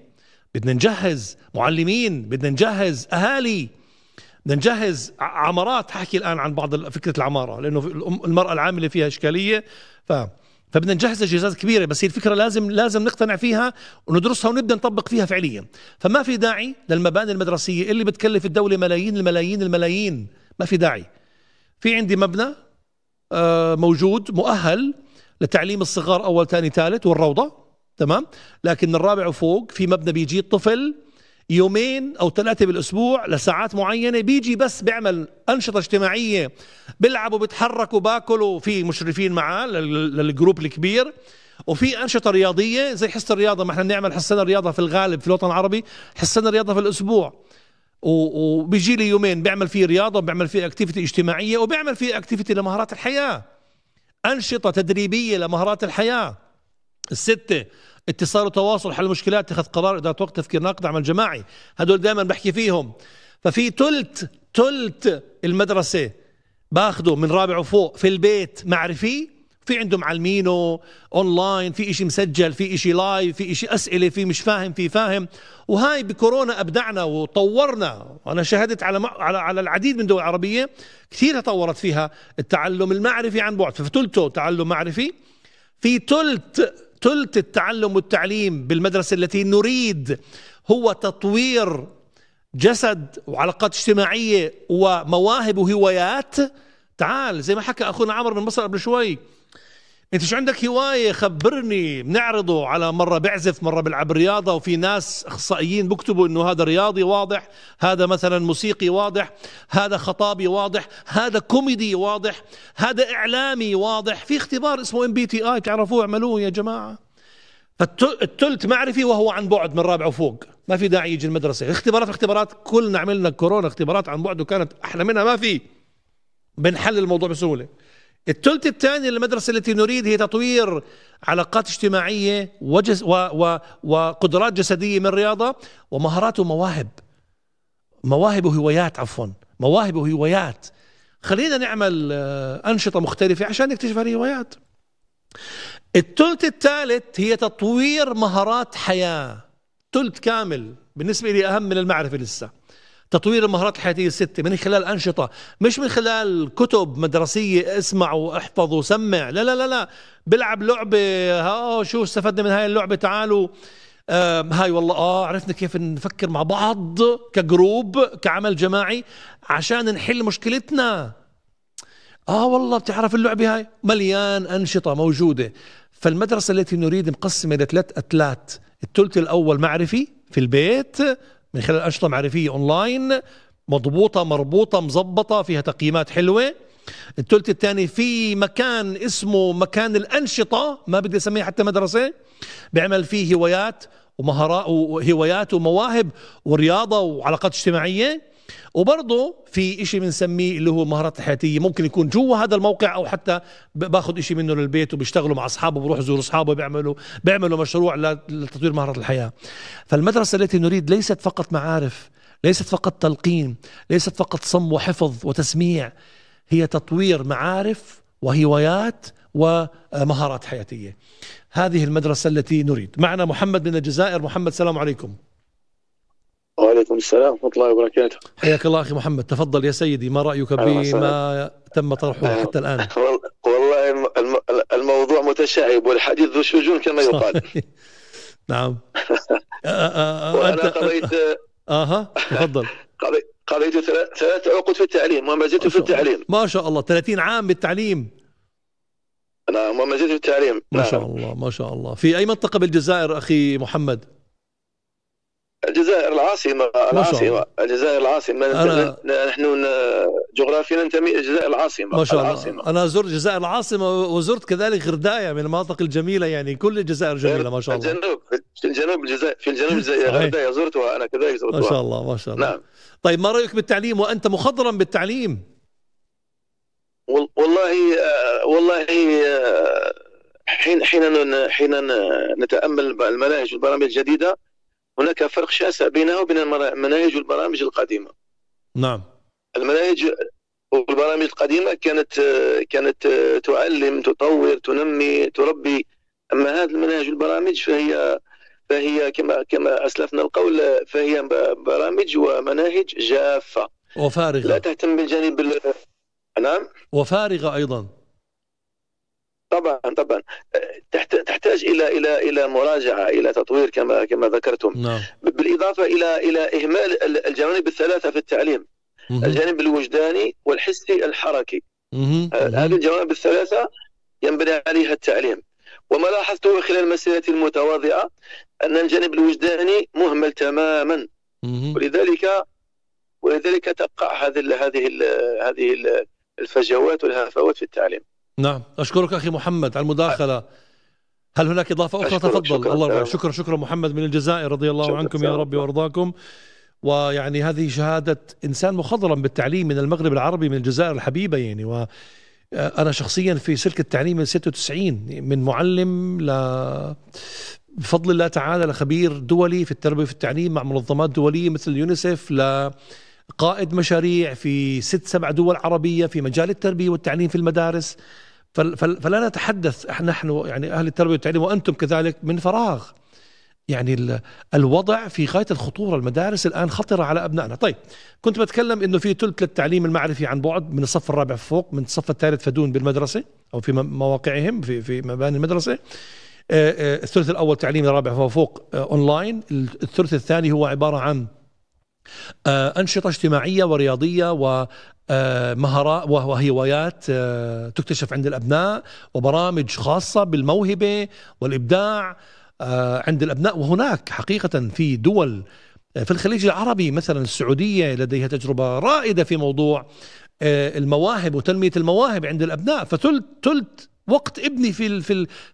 بدنا نجهز معلمين، بدنا نجهز اهالي، بدنا نجهز عمارات. ححكي الان عن بعض فكره العماره لانه المراه العامله فيها اشكاليه، ف فبدنا نجهز اجازات كبيره. بس هي الفكره لازم لازم نقتنع فيها وندرسها ونبدا نطبق فيها فعليا. فما في داعي للمباني المدرسيه اللي بتكلف الدوله ملايين الملايين الملايين. ما في داعي. في عندي مبنى موجود مؤهل لتعليم الصغار اول ثاني ثالث والروضه، تمام؟ لكن من الرابع وفوق في مبنى بيجي الطفل يومين او ثلاثه بالاسبوع لساعات معينه، بيجي بس بيعمل انشطه اجتماعيه، بيلعب وبيتحرك وباكل وفي مشرفين معاه للجروب الكبير، وفي انشطه رياضيه زي حصه الرياضه. ما احنا بنعمل حصتين رياضه في الغالب في الوطن العربي، حصتين رياضه في الاسبوع، وبيجي لي يومين بيعمل فيه رياضه وبيعمل فيه اكتيفيتي اجتماعيه وبيعمل فيه اكتيفيتي لمهارات الحياه، انشطه تدريبيه لمهارات الحياه. الستة اتصال وتواصل حل مشكلات، اتخذ قرار، اداره وقت، تفكير ناقد، عمل جماعي. هدول دائما بحكي فيهم. ففي ثلث ثلث المدرسه باخده من رابع وفوق في البيت معرفي، في عندهم علمينه اونلاين، في اشي مسجل، في اشي لايف، في اشي اسئله، في مش فاهم، في فاهم. وهاي بكورونا ابدعنا وطورنا، وانا شهدت على على على العديد من دول عربيه كثير تطورت فيها التعلم المعرفي عن بعد. فثلثه تعلم معرفي، في ثلث ثلث التعلم والتعليم بالمدرسه التي نريد هو تطوير جسد وعلاقات اجتماعيه ومواهب وهوايات. تعال زي ما حكى اخونا عمر من مصر قبل شوي، انت شو عندك هوايه خبرني. بنعرضه على مره بعزف، مره بلعب رياضه، وفي ناس اخصائيين بكتبوا انه هذا رياضي واضح، هذا مثلا موسيقي واضح، هذا خطابي واضح، هذا كوميدي واضح، هذا اعلامي واضح. في اختبار اسمه ام بي تي اي، تعرفوه؟ اعملوه يا جماعه. فالثلث معرفي وهو عن بعد من رابع وفوق، ما في داعي يجي المدرسه. اختبارات اختبارات كلنا عملنا كورونا اختبارات عن بعد، وكانت احلى منها ما في، بنحل الموضوع بسهوله. الثلث الثاني للمدرسه التي نريد هي تطوير علاقات اجتماعيه وجس و و وقدرات جسديه من رياضه ومهارات ومواهب، مواهب وهوايات، عفوا مواهب وهوايات. خلينا نعمل انشطه مختلفه عشان نكتشف هالهوايات. الثلث الثالث هي تطوير مهارات حياه، ثلث كامل بالنسبه لي اهم من المعرفه لسه. تطوير المهارات الحياتية الستة من خلال أنشطة، مش من خلال كتب مدرسية اسمع واحفظ وسمع، لا لا لا لا، بلعب لعبة، ها شو استفدنا من هاي اللعبة، تعالوا آه هاي والله اه عرفنا كيف نفكر مع بعض كجروب كعمل جماعي عشان نحل مشكلتنا. اه والله بتعرف اللعبة هاي مليان أنشطة موجودة. فالمدرسة التي نريد مقسمة لثلاث أتلات، الثلث الأول معرفي في البيت من خلال أنشطة معرفية أونلاين مضبوطة مربوطة مزبطة فيها تقييمات حلوة. الثلث الثاني في مكان اسمه مكان الأنشطة، ما بدي أسميه حتى مدرسة، بيعمل فيه هوايات ومهارات وهوايات ومواهب ورياضة وعلاقات اجتماعية. وبرضه في إشي بنسميه اللي هو مهارات حياتية، ممكن يكون جوا هذا الموقع أو حتى باخذ إشي منه للبيت وبيشتغلوا مع أصحابه، بروح زور أصحابه، بيعملوا بيعملوا مشروع لتطوير مهارات الحياة. فالمدرسة التي نريد ليست فقط معارف، ليست فقط تلقين، ليست فقط صم وحفظ وتسميع، هي تطوير معارف وهوايات ومهارات حياتية. هذه المدرسة التي نريد. معنا محمد من الجزائر. محمد السلام عليكم. وعليكم السلام ورحمة الله وبركاته. حياك الله أخي محمد، تفضل يا سيدي، ما رأيك بما تم طرحه حتى الآن؟ والله الموضوع متشعب والحديث ذو شجون كما يقال. نعم. وأنا قضيت أها تفضل. قضيت ثلاث عقود في التعليم وما زلت في التعليم. ما شاء الله، ثلاثين عام بالتعليم. نعم وما زلت في التعليم. ما شاء الله ما شاء الله. في أي منطقة بالجزائر أخي محمد؟ الجزائر العاصمة، العاصمة الجزائر العاصمة. نحن جغرافيا ننتمي إلى الجزائر العاصمة. ما شاء الله. العاصمة. أنا زرت الجزائر العاصمة وزرت كذلك غرداية، من المناطق الجميلة، يعني كل الجزائر جميلة ما شاء الله. الجنوب في الجنوب الجزائر في الجنوب الجزائر غرداية زرتها أنا كذلك زرتها. ما شاء الله ما شاء الله. نعم. طيب ما رأيك بالتعليم وأنت مخضرا بالتعليم؟ والله والله حين حين حين نتأمل المناهج والبرامج الجديدة هناك فرق شاسع بينها وبين المناهج والبرامج القديمة. نعم. المناهج والبرامج القديمة كانت كانت تعلم، تطور، تنمي، تربي. أما هذه المناهج والبرامج فهي فهي كما كما أسلفنا القول، فهي برامج ومناهج جافة وفارغة، لا تهتم بالجانب ال... نعم وفارغة أيضا. طبعا طبعا تحتاج الى الى الى مراجعه، الى تطوير كما كما ذكرتم. نعم. بالاضافه الى الى اهمال الجوانب الثلاثه في التعليم، مم. الجانب الوجداني والحسي الحركي. هذه الجوانب الثلاثه ينبني عليها التعليم. وما لاحظته خلال مسيرتي المتواضعه ان الجانب الوجداني مهمل تماما، مم. ولذلك ولذلك تقع هذه ال هذه ال هذه ال الفجوات والهفوات في التعليم. نعم، أشكرك أخي محمد على المداخلة. هل هناك إضافة أخرى؟ تفضل. شكرا الله يبارك. شكرا شكرا محمد من الجزائر، رضي الله عنكم يا ربي وأرضاكم. ويعني هذه شهادة إنسان مخضرا بالتعليم من المغرب العربي، من الجزائر الحبيبة يعني، و أنا شخصيا في سلك التعليم من ستة وتسعين، من معلم ل بفضل الله تعالى لخبير دولي في التربية في التعليم مع منظمات دولية مثل يونيسف، لقائد مشاريع في ست سبع دول عربية في مجال التربية والتعليم في المدارس. فلا نتحدث نحن يعني أهل التربية والتعليم وأنتم كذلك من فراغ، يعني الوضع في غاية الخطورة، المدارس الآن خطرة على أبنائنا. طيب كنت بتكلم أنه في ثلث للتعليم المعرفي عن بعد من الصف الرابع فوق، من الصف الثالث فدون بالمدرسة أو في مواقعهم في, في مباني المدرسة. الثلث الأول تعليم الرابع فوق أونلاين. الثلث الثاني هو عبارة عن أنشطة اجتماعية ورياضية و مهارات وهوايات تكتشف عند الأبناء، وبرامج خاصة بالموهبة والإبداع عند الأبناء. وهناك حقيقة في دول في الخليج العربي مثلا السعودية لديها تجربة رائدة في موضوع المواهب وتنمية المواهب عند الأبناء، فثلث ثلث وقت ابني في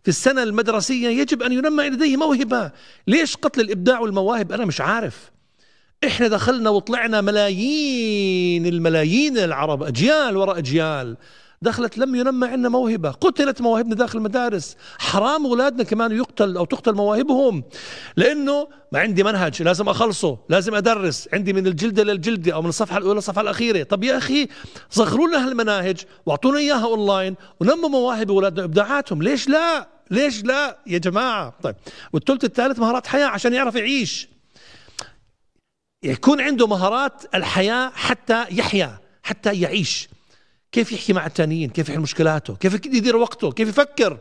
في السنة المدرسية يجب أن ينمى لديه موهبة. ليش قتل الإبداع والمواهب؟ أنا مش عارف. إحنا دخلنا وطلعنا ملايين الملايين العرب، أجيال وراء أجيال دخلت لم ينمى عندنا موهبة، قتلت مواهبنا داخل المدارس. حرام أولادنا كمان يقتل أو تقتل مواهبهم، لأنه ما عندي منهج لازم أخلصه، لازم أدرس، عندي من الجلدة للجلدة أو من الصفحة الأولى للصفحة الأخيرة. طب يا أخي صغروا لنا هالمناهج وأعطونا إياها أونلاين ونموا مواهب أولادنا وإبداعاتهم. ليش لا؟ ليش لا يا جماعة؟ طيب والثلث الثالث مهارات حياة عشان يعرف يعيش، يكون عنده مهارات الحياة حتى يحيا، حتى يعيش، كيف يحكي مع التانيين، كيف يحل مشكلاته، كيف يدير وقته، كيف يفكر،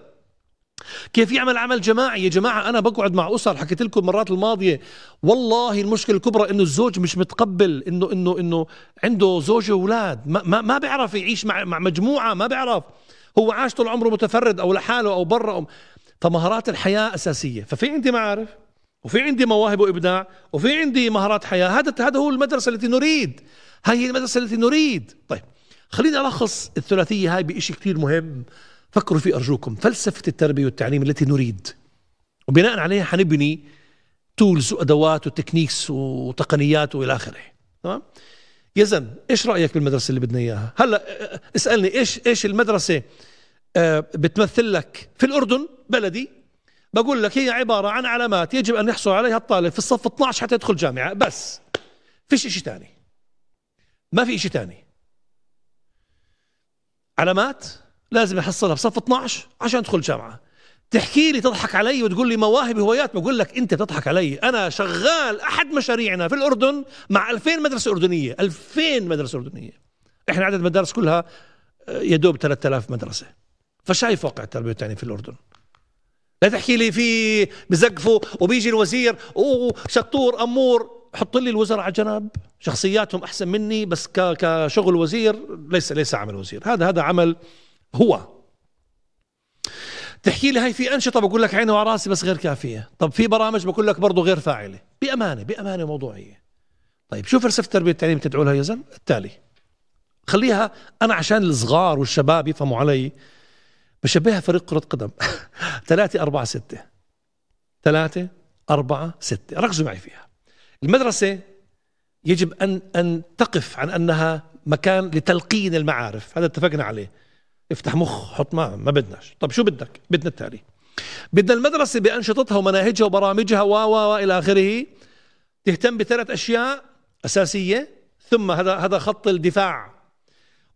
كيف يعمل عمل جماعي. يا جماعة أنا بقعد مع أسر، حكيت لكم مرات الماضية، والله المشكلة الكبرى إنه الزوج مش متقبل إنه إنه إنه عنده زوجة وأولاد، ما ما ما بيعرف يعيش مع مع مجموعة، ما بيعرف، هو عاش طول عمره متفرد أو لحاله أو برا. فمهارات الحياة أساسية. ففي عندي معارف وفي عندي مواهب وإبداع وفي عندي مهارات حياة، هذا هذا هو المدرسة التي نريد، هاي هي المدرسة التي نريد. طيب خليني ألخص الثلاثية هاي بشيء كثير مهم، فكروا فيه أرجوكم. فلسفة التربية والتعليم التي نريد وبناء عليها حنبني تولز وأدوات وتكنيكس وتقنيات وإلى آخره. تمام؟ يزن إيش رأيك بالمدرسة اللي بدنا إياها؟ هلا اسألني إيش إيش المدرسة بتمثل لك في الأردن بلدي؟ بقول لك هي عبارة عن علامات يجب أن يحصل عليها الطالب في الصف اثنعش حتى يدخل جامعة، بس فيش إشي تاني، ما في إشي تاني. علامات لازم يحصلها بصف اثنعش عشان تدخل جامعة. تحكي لي تضحك علي وتقول لي مواهب هوايات، بقول لك أنت بتضحك علي. أنا شغال أحد مشاريعنا في الأردن مع ألفين مدرسة أردنية، ألفين مدرسة أردنية. إحنا عدد المدارس كلها يدوب ثلاثة آلاف مدرسة. فشايف واقع التربية والتعليم في الأردن. لا تحكي لي في بزقفوا وبيجي الوزير وشطور أمور، حط لي الوزراء على جنب، شخصياتهم أحسن مني، بس كشغل وزير ليس ليس عمل وزير، هذا هذا عمل هو. تحكي لي هاي في أنشطة، بقول لك عيني وعلى راسي بس غير كافية. طب في برامج، بقول لك برضه غير فاعلة، بأمانة بأمانة موضوعية. طيب شو فلسفة التربية والتعليم تدعو لها يزن؟ التالي، خليها أنا عشان الصغار والشباب يفهموا علي بشبهها فريق كرة قدم. ثلاثة أربعة ستة، ثلاثة أربعة ستة، ركزوا معي فيها. المدرسة يجب أن أن تقف عن أنها مكان لتلقين المعارف، هذا اتفقنا عليه. افتح مخ حط معه، ما بدناش. طب شو بدك؟ بدنا التالي، بدنا المدرسة بأنشطتها ومناهجها وبرامجها و و إلى آخره تهتم بثلاث أشياء أساسية، ثم هذا هذا خط الدفاع،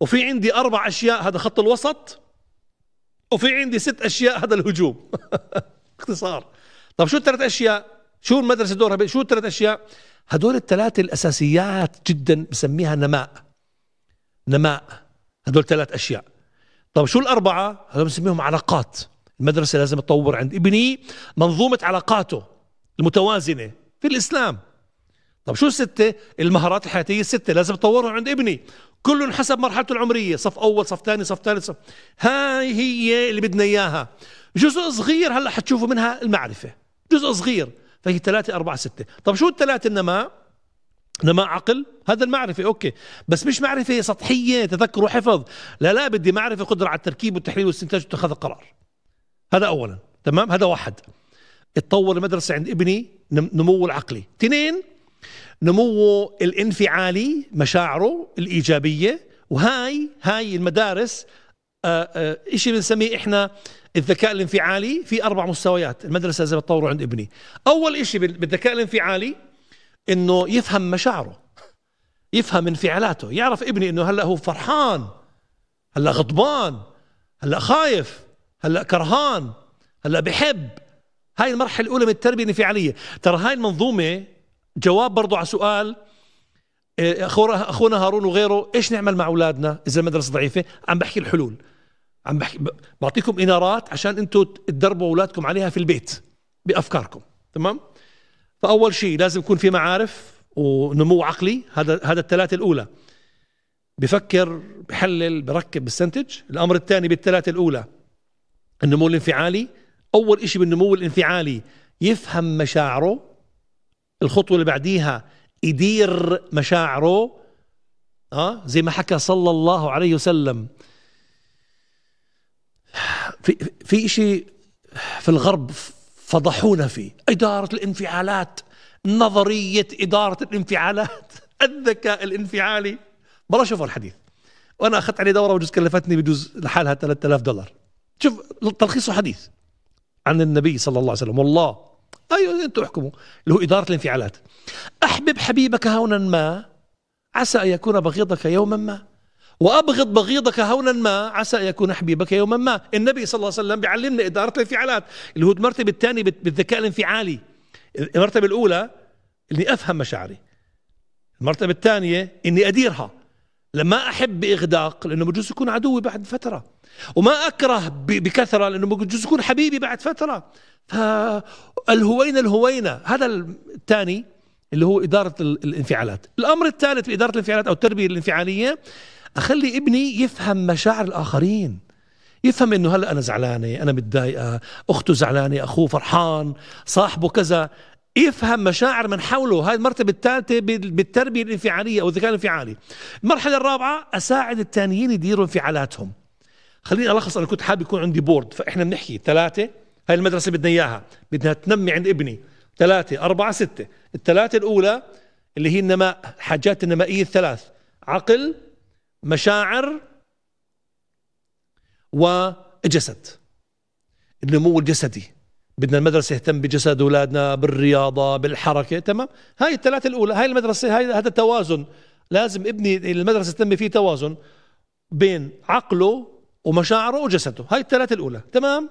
وفي عندي أربع أشياء هذا خط الوسط، وفي عندي ست أشياء هذا الهجوم. اختصار. طب شو الثلاث أشياء؟ شو المدرسة دورها؟ شو الثلاث أشياء؟ هدول الثلاثة الأساسيات جدا بسميها نماء. نماء، هدول ثلاث أشياء. طب شو الأربعة؟ هدول بنسميهم علاقات. المدرسة لازم تطور عند ابني منظومة علاقاته المتوازنة في الإسلام. طب شو الستة؟ المهارات الحياتية الستة لازم تطورها عند ابني، كل حسب مرحلته العمرية، صف أول، صف ثاني، صف ثالث، صف. هاي هي اللي بدنا إياها. جزء صغير هلا حتشوفوا منها المعرفة، جزء صغير، فهي ثلاثة أربعة ستة. طب شو الثلاثة النماء؟ نماء عقل، هذا المعرفة أوكي، بس مش معرفة سطحية تذكر وحفظ، لا لا، بدي معرفة قدرة على التركيب والتحليل والاستنتاج واتخاذ القرار. هذا أولاً، تمام؟ هذا واحد. اتطور المدرسة عند ابني نموه العقلي. اثنين، نموه الانفعالي، مشاعره الإيجابية، وهاي هاي المدارس إشي بنسميه إحنا الذكاء الانفعالي في أربع مستويات. المدرسة زي ما تطوروا عند ابني. أول إشي بالذكاء الانفعالي إنه يفهم مشاعره، يفهم انفعالاته، يعرف ابني إنه هلأ هو فرحان، هلأ غضبان، هلأ خايف، هلأ كرهان، هلأ بحب. هاي المرحلة الأولى من التربية الانفعالية. ترى هاي المنظومة جواب برضو على سؤال أخونا هارون وغيره، إيش نعمل مع أولادنا إذا المدرسة ضعيفة؟ عم بحكي الحلول، عم بحكي بعطيكم إنارات عشان أنتوا تدربوا أولادكم عليها في البيت بأفكاركم. تمام؟ فأول شيء لازم يكون في معارف ونمو عقلي، هذا هذا الثلاثة الأولى، بفكر بحلل بركب بستنتج. الأمر الثاني بالثلاثة الأولى النمو الانفعالي، أول إشي بالنمو الانفعالي يفهم مشاعره. الخطوة اللي بعديها يدير مشاعره، أه؟ زي ما حكى صلى الله عليه وسلم. في في شيء في الغرب فضحونا فيه، إدارة الانفعالات، نظرية إدارة الانفعالات، الذكاء الانفعالي. برا شوفوا الحديث، وأنا أخذت عليه دورة وجوز كلفتني بجوز لحالها ثلاثة آلاف دولار. شوف تلخيصه حديث عن النبي صلى الله عليه وسلم، والله أيوة أنتوا احكموا، اللي هو إدارة الانفعالات. أحبب حبيبك هونا ما عسى أن يكون بغيضك يوما ما، وأبغض بغيضك هونا ما عسى أن يكون حبيبك يوما ما. النبي صلى الله عليه وسلم بيعلمنا إدارة الانفعالات، اللي هو المرتبة الثانية بالذكاء الانفعالي. المرتبة الأولى إني أفهم مشاعري، المرتبة الثانية إني أديرها، لما أحب بإغداق لأنه بجوز يكون عدوي بعد فترة، وما أكره بكثرة لأنه بجوز يكون حبيبي بعد فترة. فالهوينة الهوينة، هذا الثاني اللي هو إدارة الانفعالات. الأمر الثالث بإدارة الانفعالات أو التربية الانفعالية، أخلي ابني يفهم مشاعر الآخرين، يفهم إنه هلأ أنا زعلانة، أنا متضايقة، أخته زعلانة، أخوه فرحان، صاحبه كذا، يفهم مشاعر من حوله. هاي المرتبة الثالثة بالتربية الانفعالية أو الذكاء الانفعالي. المرحلة الرابعة أساعد التانيين يديروا انفعالاتهم. خليني ألخص، أنا كنت حابب يكون عندي بورد، فإحنا بنحكي ثلاثة، هاي المدرسة بدنا إياها، بدها تنمي عند ابني ثلاثة أربعة ستة. الثلاثة الأولى اللي هي النماء، الحاجات النمائية الثلاث، عقل، مشاعر، وجسد، النمو الجسدي. بدنا المدرسة يهتم بجسد أولادنا، بالرياضة، بالحركة. تمام؟ هاي الثلاثة الأولى، هاي المدرسة، هاي هذا التوازن، لازم ابني المدرسة تنمي فيه توازن بين عقله ومشاعره وجسده. هاي الثلاثة الأولى. تمام؟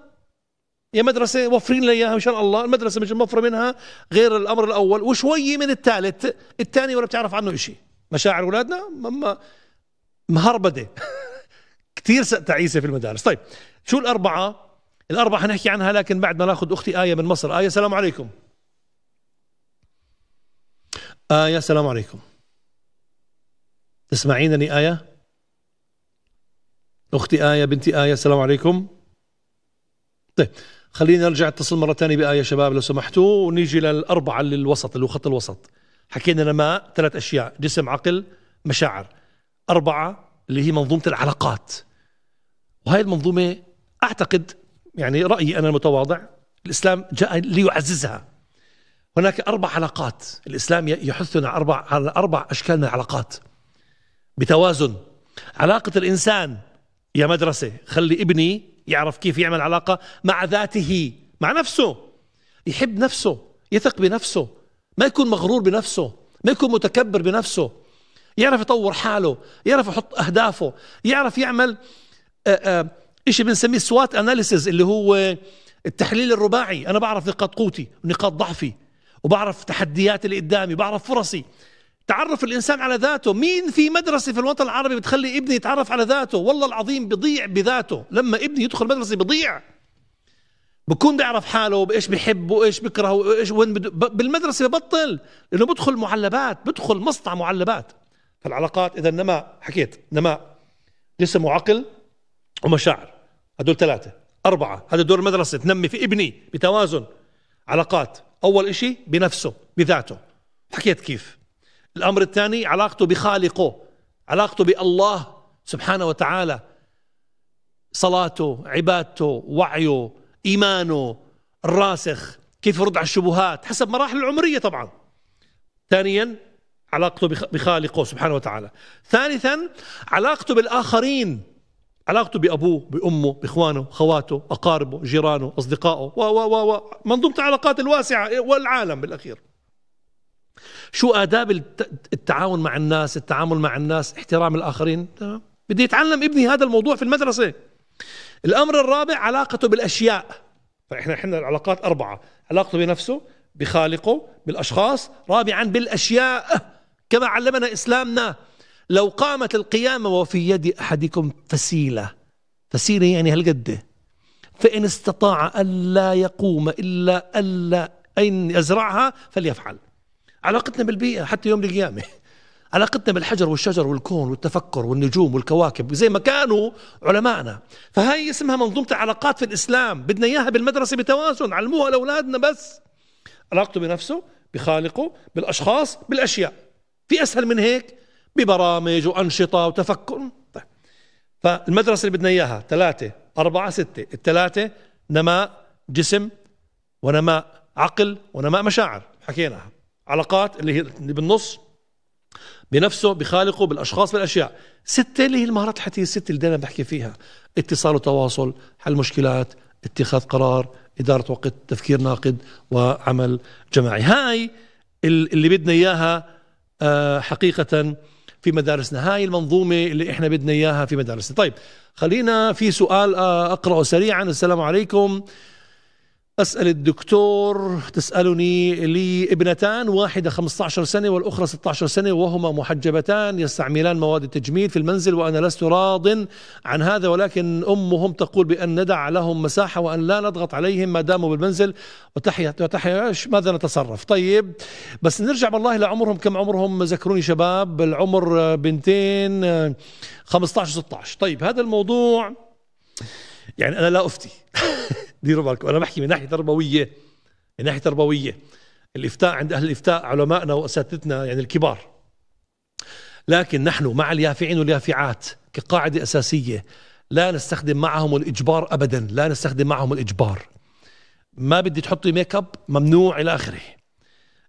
يا مدرسة وفرين لي إياها إن شاء الله. المدرسة مش موفرة منها غير الأمر الأول وشوية من الثالث، الثاني ولا بتعرف عنه إشي. مشاعر أولادنا مهربدة كثير تعيسة في المدارس. طيب شو الأربعة؟ الأربعة حنحكي عنها، لكن بعد ما ناخذ أختي آية من مصر. آية السلام عليكم. آية السلام عليكم، تسمعينني آية؟ أختي آية بنتي آية السلام عليكم. طيب خلينا نرجع اتصل مرة ثانية بآية شباب لو سمحتوا، ونيجي للأربعة اللي الوسط، اللي هو خط الوسط. حكينا نماء ثلاث أشياء، جسم، عقل، مشاعر. أربعة اللي هي منظومة العلاقات، وهي المنظومة أعتقد يعني رأيي أنا المتواضع الإسلام جاء ليعززها. هناك أربع علاقات، الإسلام يحثنا على أربع على أربع أشكال من العلاقات بتوازن. علاقة الإنسان يا مدرسة، خلي ابني يعرف كيف يعمل علاقة مع ذاته، مع نفسه، يحب نفسه، يثق بنفسه، ما يكون مغرور بنفسه، ما يكون متكبر بنفسه، يعرف يطور حاله، يعرف يحط أهدافه، يعرف يعمل آآ آآ شيء بنسميه سوات اناليسيز، اللي هو التحليل الرباعي. انا بعرف نقاط قوتي ونقاط ضعفي، وبعرف تحدياتي اللي قدامي، بعرف فرصي. تعرف الانسان على ذاته، مين في مدرسه في الوطن العربي بتخلي ابني يتعرف على ذاته؟ والله العظيم بيضيع بذاته. لما ابني يدخل مدرسه بيضيع، بكون بيعرف حاله، بايش بحب وايش بكره وايش وين بالمدرسه ببطل، لانه بدخل معلبات، بدخل مصنع معلبات. فالعلاقات اذا نماء، حكيت نماء، جسم وعقل ومشاعر، هدول ثلاثة. أربعة هذا دور المدرسة، تنمي في ابني بتوازن علاقات. أول إشي بنفسه بذاته، حكيت كيف. الأمر الثاني علاقته بخالقه، علاقته بالله سبحانه وتعالى، صلاته، عبادته، وعيه، إيمانه الراسخ، كيف يرد على الشبهات حسب مراحل العمرية طبعا. ثانيا علاقته بخالقه سبحانه وتعالى. ثالثا علاقته بالآخرين، علاقته بأبوه، بأمه، بإخوانه، خواته، أقاربه، جيرانه، أصدقائه، و و و منظومة العلاقات الواسعة والعالم بالأخير. شو آداب التعاون مع الناس، التعامل مع الناس، احترام الآخرين. تمام، بدي يتعلم ابني هذا الموضوع في المدرسة. الأمر الرابع علاقته بالأشياء. فإحنا إحنا العلاقات أربعة: علاقته بنفسه، بخالقه، بالأشخاص، رابعا بالأشياء كما علمنا إسلامنا. لو قامت القيامة وفي يد أحدكم فسيلة، فسيلة يعني هالقده، فإن استطاع ألا يقوم إلا ألا أن يزرعها فليفعل. علاقتنا بالبيئة حتى يوم القيامة، علاقتنا بالحجر والشجر والكون والتفكر والنجوم والكواكب زي ما كانوا علمائنا. فهي اسمها منظومة العلاقات في الإسلام، بدنا إياها بالمدرسة بتوازن، علموها لأولادنا بس. علاقته بنفسه، بخالقه، بالأشخاص، بالأشياء. في أسهل من هيك؟ ببرامج وأنشطة وتفكر. طيب، فالمدرسة اللي بدنا إياها ثلاثة أربعة ستة، الثلاثة نماء جسم ونماء عقل ونماء مشاعر، حكيناها. علاقات اللي هي اللي بالنص، بنفسه، بخالقه، بالأشخاص، بالأشياء. ستة اللي هي المهارات الحياتية الستة اللي دايما بحكي فيها: اتصال وتواصل، حل مشكلات، اتخاذ قرار، إدارة وقت، تفكير ناقد، وعمل جماعي. هاي اللي بدنا إياها حقيقة في مدارسنا، هاي المنظومة اللي إحنا بدنا إياها في مدارسنا. طيب، خلينا في سؤال أقرأه سريعا. السلام عليكم، أسأل الدكتور، تسألني لي ابنتان، واحدة خمسة عشر سنة والأخرى ستة عشر سنة، وهما محجبتان يستعملان مواد التجميل في المنزل، وأنا لست راض عن هذا، ولكن أمهم تقول بأن ندع لهم مساحة وأن لا نضغط عليهم ما داموا بالمنزل، وتحية وتحية ماذا نتصرف؟ طيب، بس نرجع بالله لعمرهم، كم عمرهم؟ ذكروني شباب، العمر بنتين خمسة عشر ستة عشر. طيب، هذا الموضوع يعني أنا لا أفتي ديروا بالكم، أنا بحكي من ناحية تربوية، من ناحية تربوية الإفتاء عند أهل الإفتاء علمائنا وأساتذتنا يعني الكبار، لكن نحن مع اليافعين واليافعات كقاعدة أساسية لا نستخدم معهم الإجبار أبدا، لا نستخدم معهم الإجبار. ما بدي تحطي ميك اب ممنوع إلى آخره.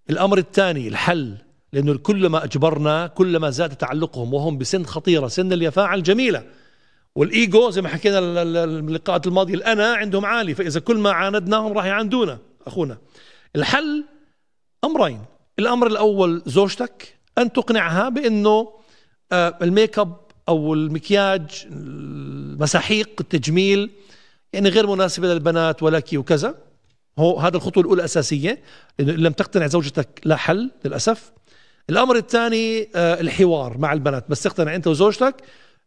الأمر الثاني الحل، لأنه كلما أجبرنا كلما زاد تعلقهم، وهم بسن خطيرة، سن اليافعة الجميلة، والإيجو زي ما حكينا اللقاءات الماضية، الأنا عندهم عالي، فإذا كل ما عاندناهم راح يعاندونا أخونا. الحل أمرين: الأمر الأول زوجتك أن تقنعها بأنه الميك اب أو المكياج، المساحيق، التجميل يعني غير مناسبة للبنات ولك وكذا. هو هذا الخطوة الأولى أساسية، لأنه إن لم تقتنع زوجتك لا حل للأسف. الأمر الثاني الحوار مع البنات، بس تقتنع أنت وزوجتك،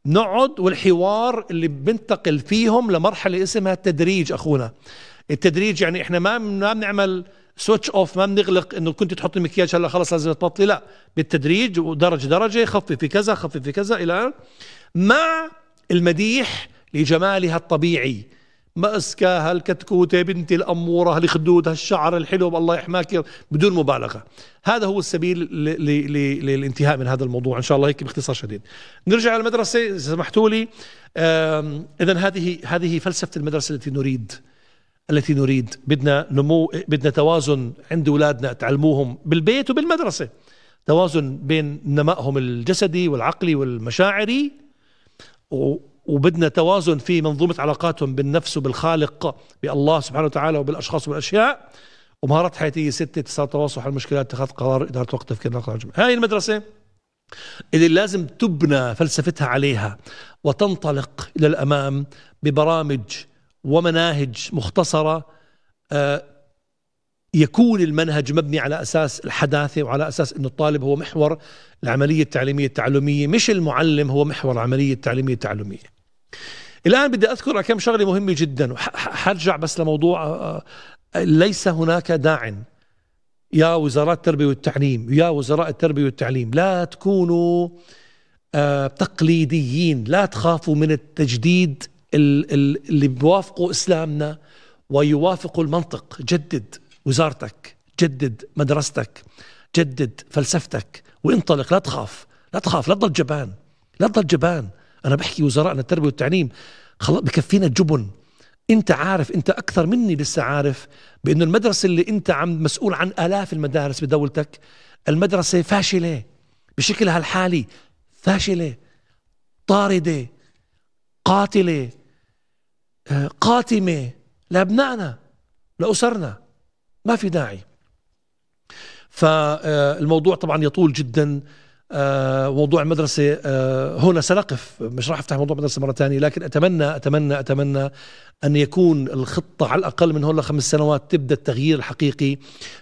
نقعد، والحوار اللي بنتقل فيهم لمرحلة اسمها التدريج أخونا. التدريج يعني إحنا ما ما بنعمل سويتش أوف، ما بنغلق إنه كنت تحط المكياج هلا خلص لازم تبطلي، لا، بالتدريج ودرجة درجة، خففي في كذا، خففي في كذا، إلى مع المديح لجمالها الطبيعي. ما أزكاها الكتكوتة، بنتي الأمورة، الخدود، هالشعر الحلو، الله يحماك، بدون مبالغة. هذا هو السبيل للانتهاء من هذا الموضوع إن شاء الله، هيك باختصار شديد. نرجع للمدرسة إذا سمحتوا لي. إذا هذه هذه فلسفة المدرسة التي نريد التي نريد بدنا نمو، بدنا توازن عند أولادنا، تعلموهم بالبيت وبالمدرسة، توازن بين نمائهم الجسدي والعقلي والمشاعري، و وبدنا توازن في منظومة علاقاتهم بالنفس وبالخالق، بالله سبحانه وتعالى، وبالأشخاص والأشياء، ومهارات حياتية ستة، اتصال، تواصل، حل المشكلات، اتخاذ قرار، إدارة وقت، تفكير ناقد. هاي المدرسة اللي لازم تبنى فلسفتها عليها وتنطلق إلى الأمام ببرامج ومناهج مختصرة. يكون المنهج مبني على أساس الحداثة، وعلى أساس أنه الطالب هو محور العملية التعليمية التعلمية، مش المعلم هو محور العملية التعليمية التعلمية. الآن بدي أذكر كم شغلة مهمة جدا، وحرجع بس لموضوع ليس هناك داع. يا وزراء التربية والتعليم، يا وزراء التربية والتعليم، لا تكونوا تقليديين، لا تخافوا من التجديد اللي بيوافقوا إسلامنا ويوافقوا المنطق. جدد وزارتك، جدد مدرستك، جدد فلسفتك، وانطلق، لا تخاف، لا تخاف، لا تضل جبان، لا تضل جبان. أنا بحكي وزرائنا التربية والتعليم، خلاص بكفينا الجبن. أنت عارف، أنت أكثر مني لسه عارف بأنه المدرسة اللي أنت عم مسؤول عن آلاف المدارس بدولتك، المدرسة فاشلة بشكلها الحالي، فاشلة، طاردة، قاتلة قاتمة لأبنائنا لأسرنا، ما في داعي. فالموضوع طبعا يطول جدا، موضوع المدرسة هنا سنقف، مش راح افتح موضوع المدرسة مرة ثانية، لكن أتمنى أتمنى أتمنى أن يكون الخطة على الأقل من هون لخمس سنوات تبدأ التغيير الحقيقي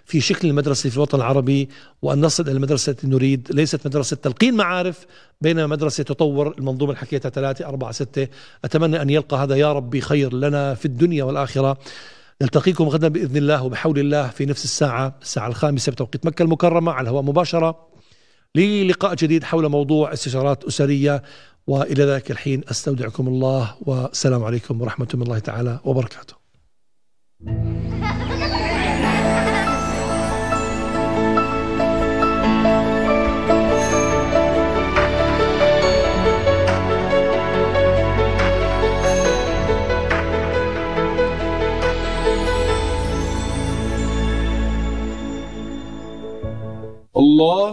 في شكل المدرسة في الوطن العربي، وأن نصل إلى المدرسة التي نريد، ليست مدرسة تلقين معارف بينما مدرسة تطور المنظومة اللي حكيتها ثلاثة أربعة ستة. أتمنى أن يلقى هذا يا ربي خير لنا في الدنيا والآخرة. نلتقيكم غدا بإذن الله وبحول الله في نفس الساعة، الساعة الخامسة بتوقيت مكة المكرمة، على الهواء مباشرة، للقاء جديد حول موضوع استشارات أسرية. وإلى ذلك الحين أستودعكم الله، والسلام عليكم ورحمة الله تعالى وبركاته. الله.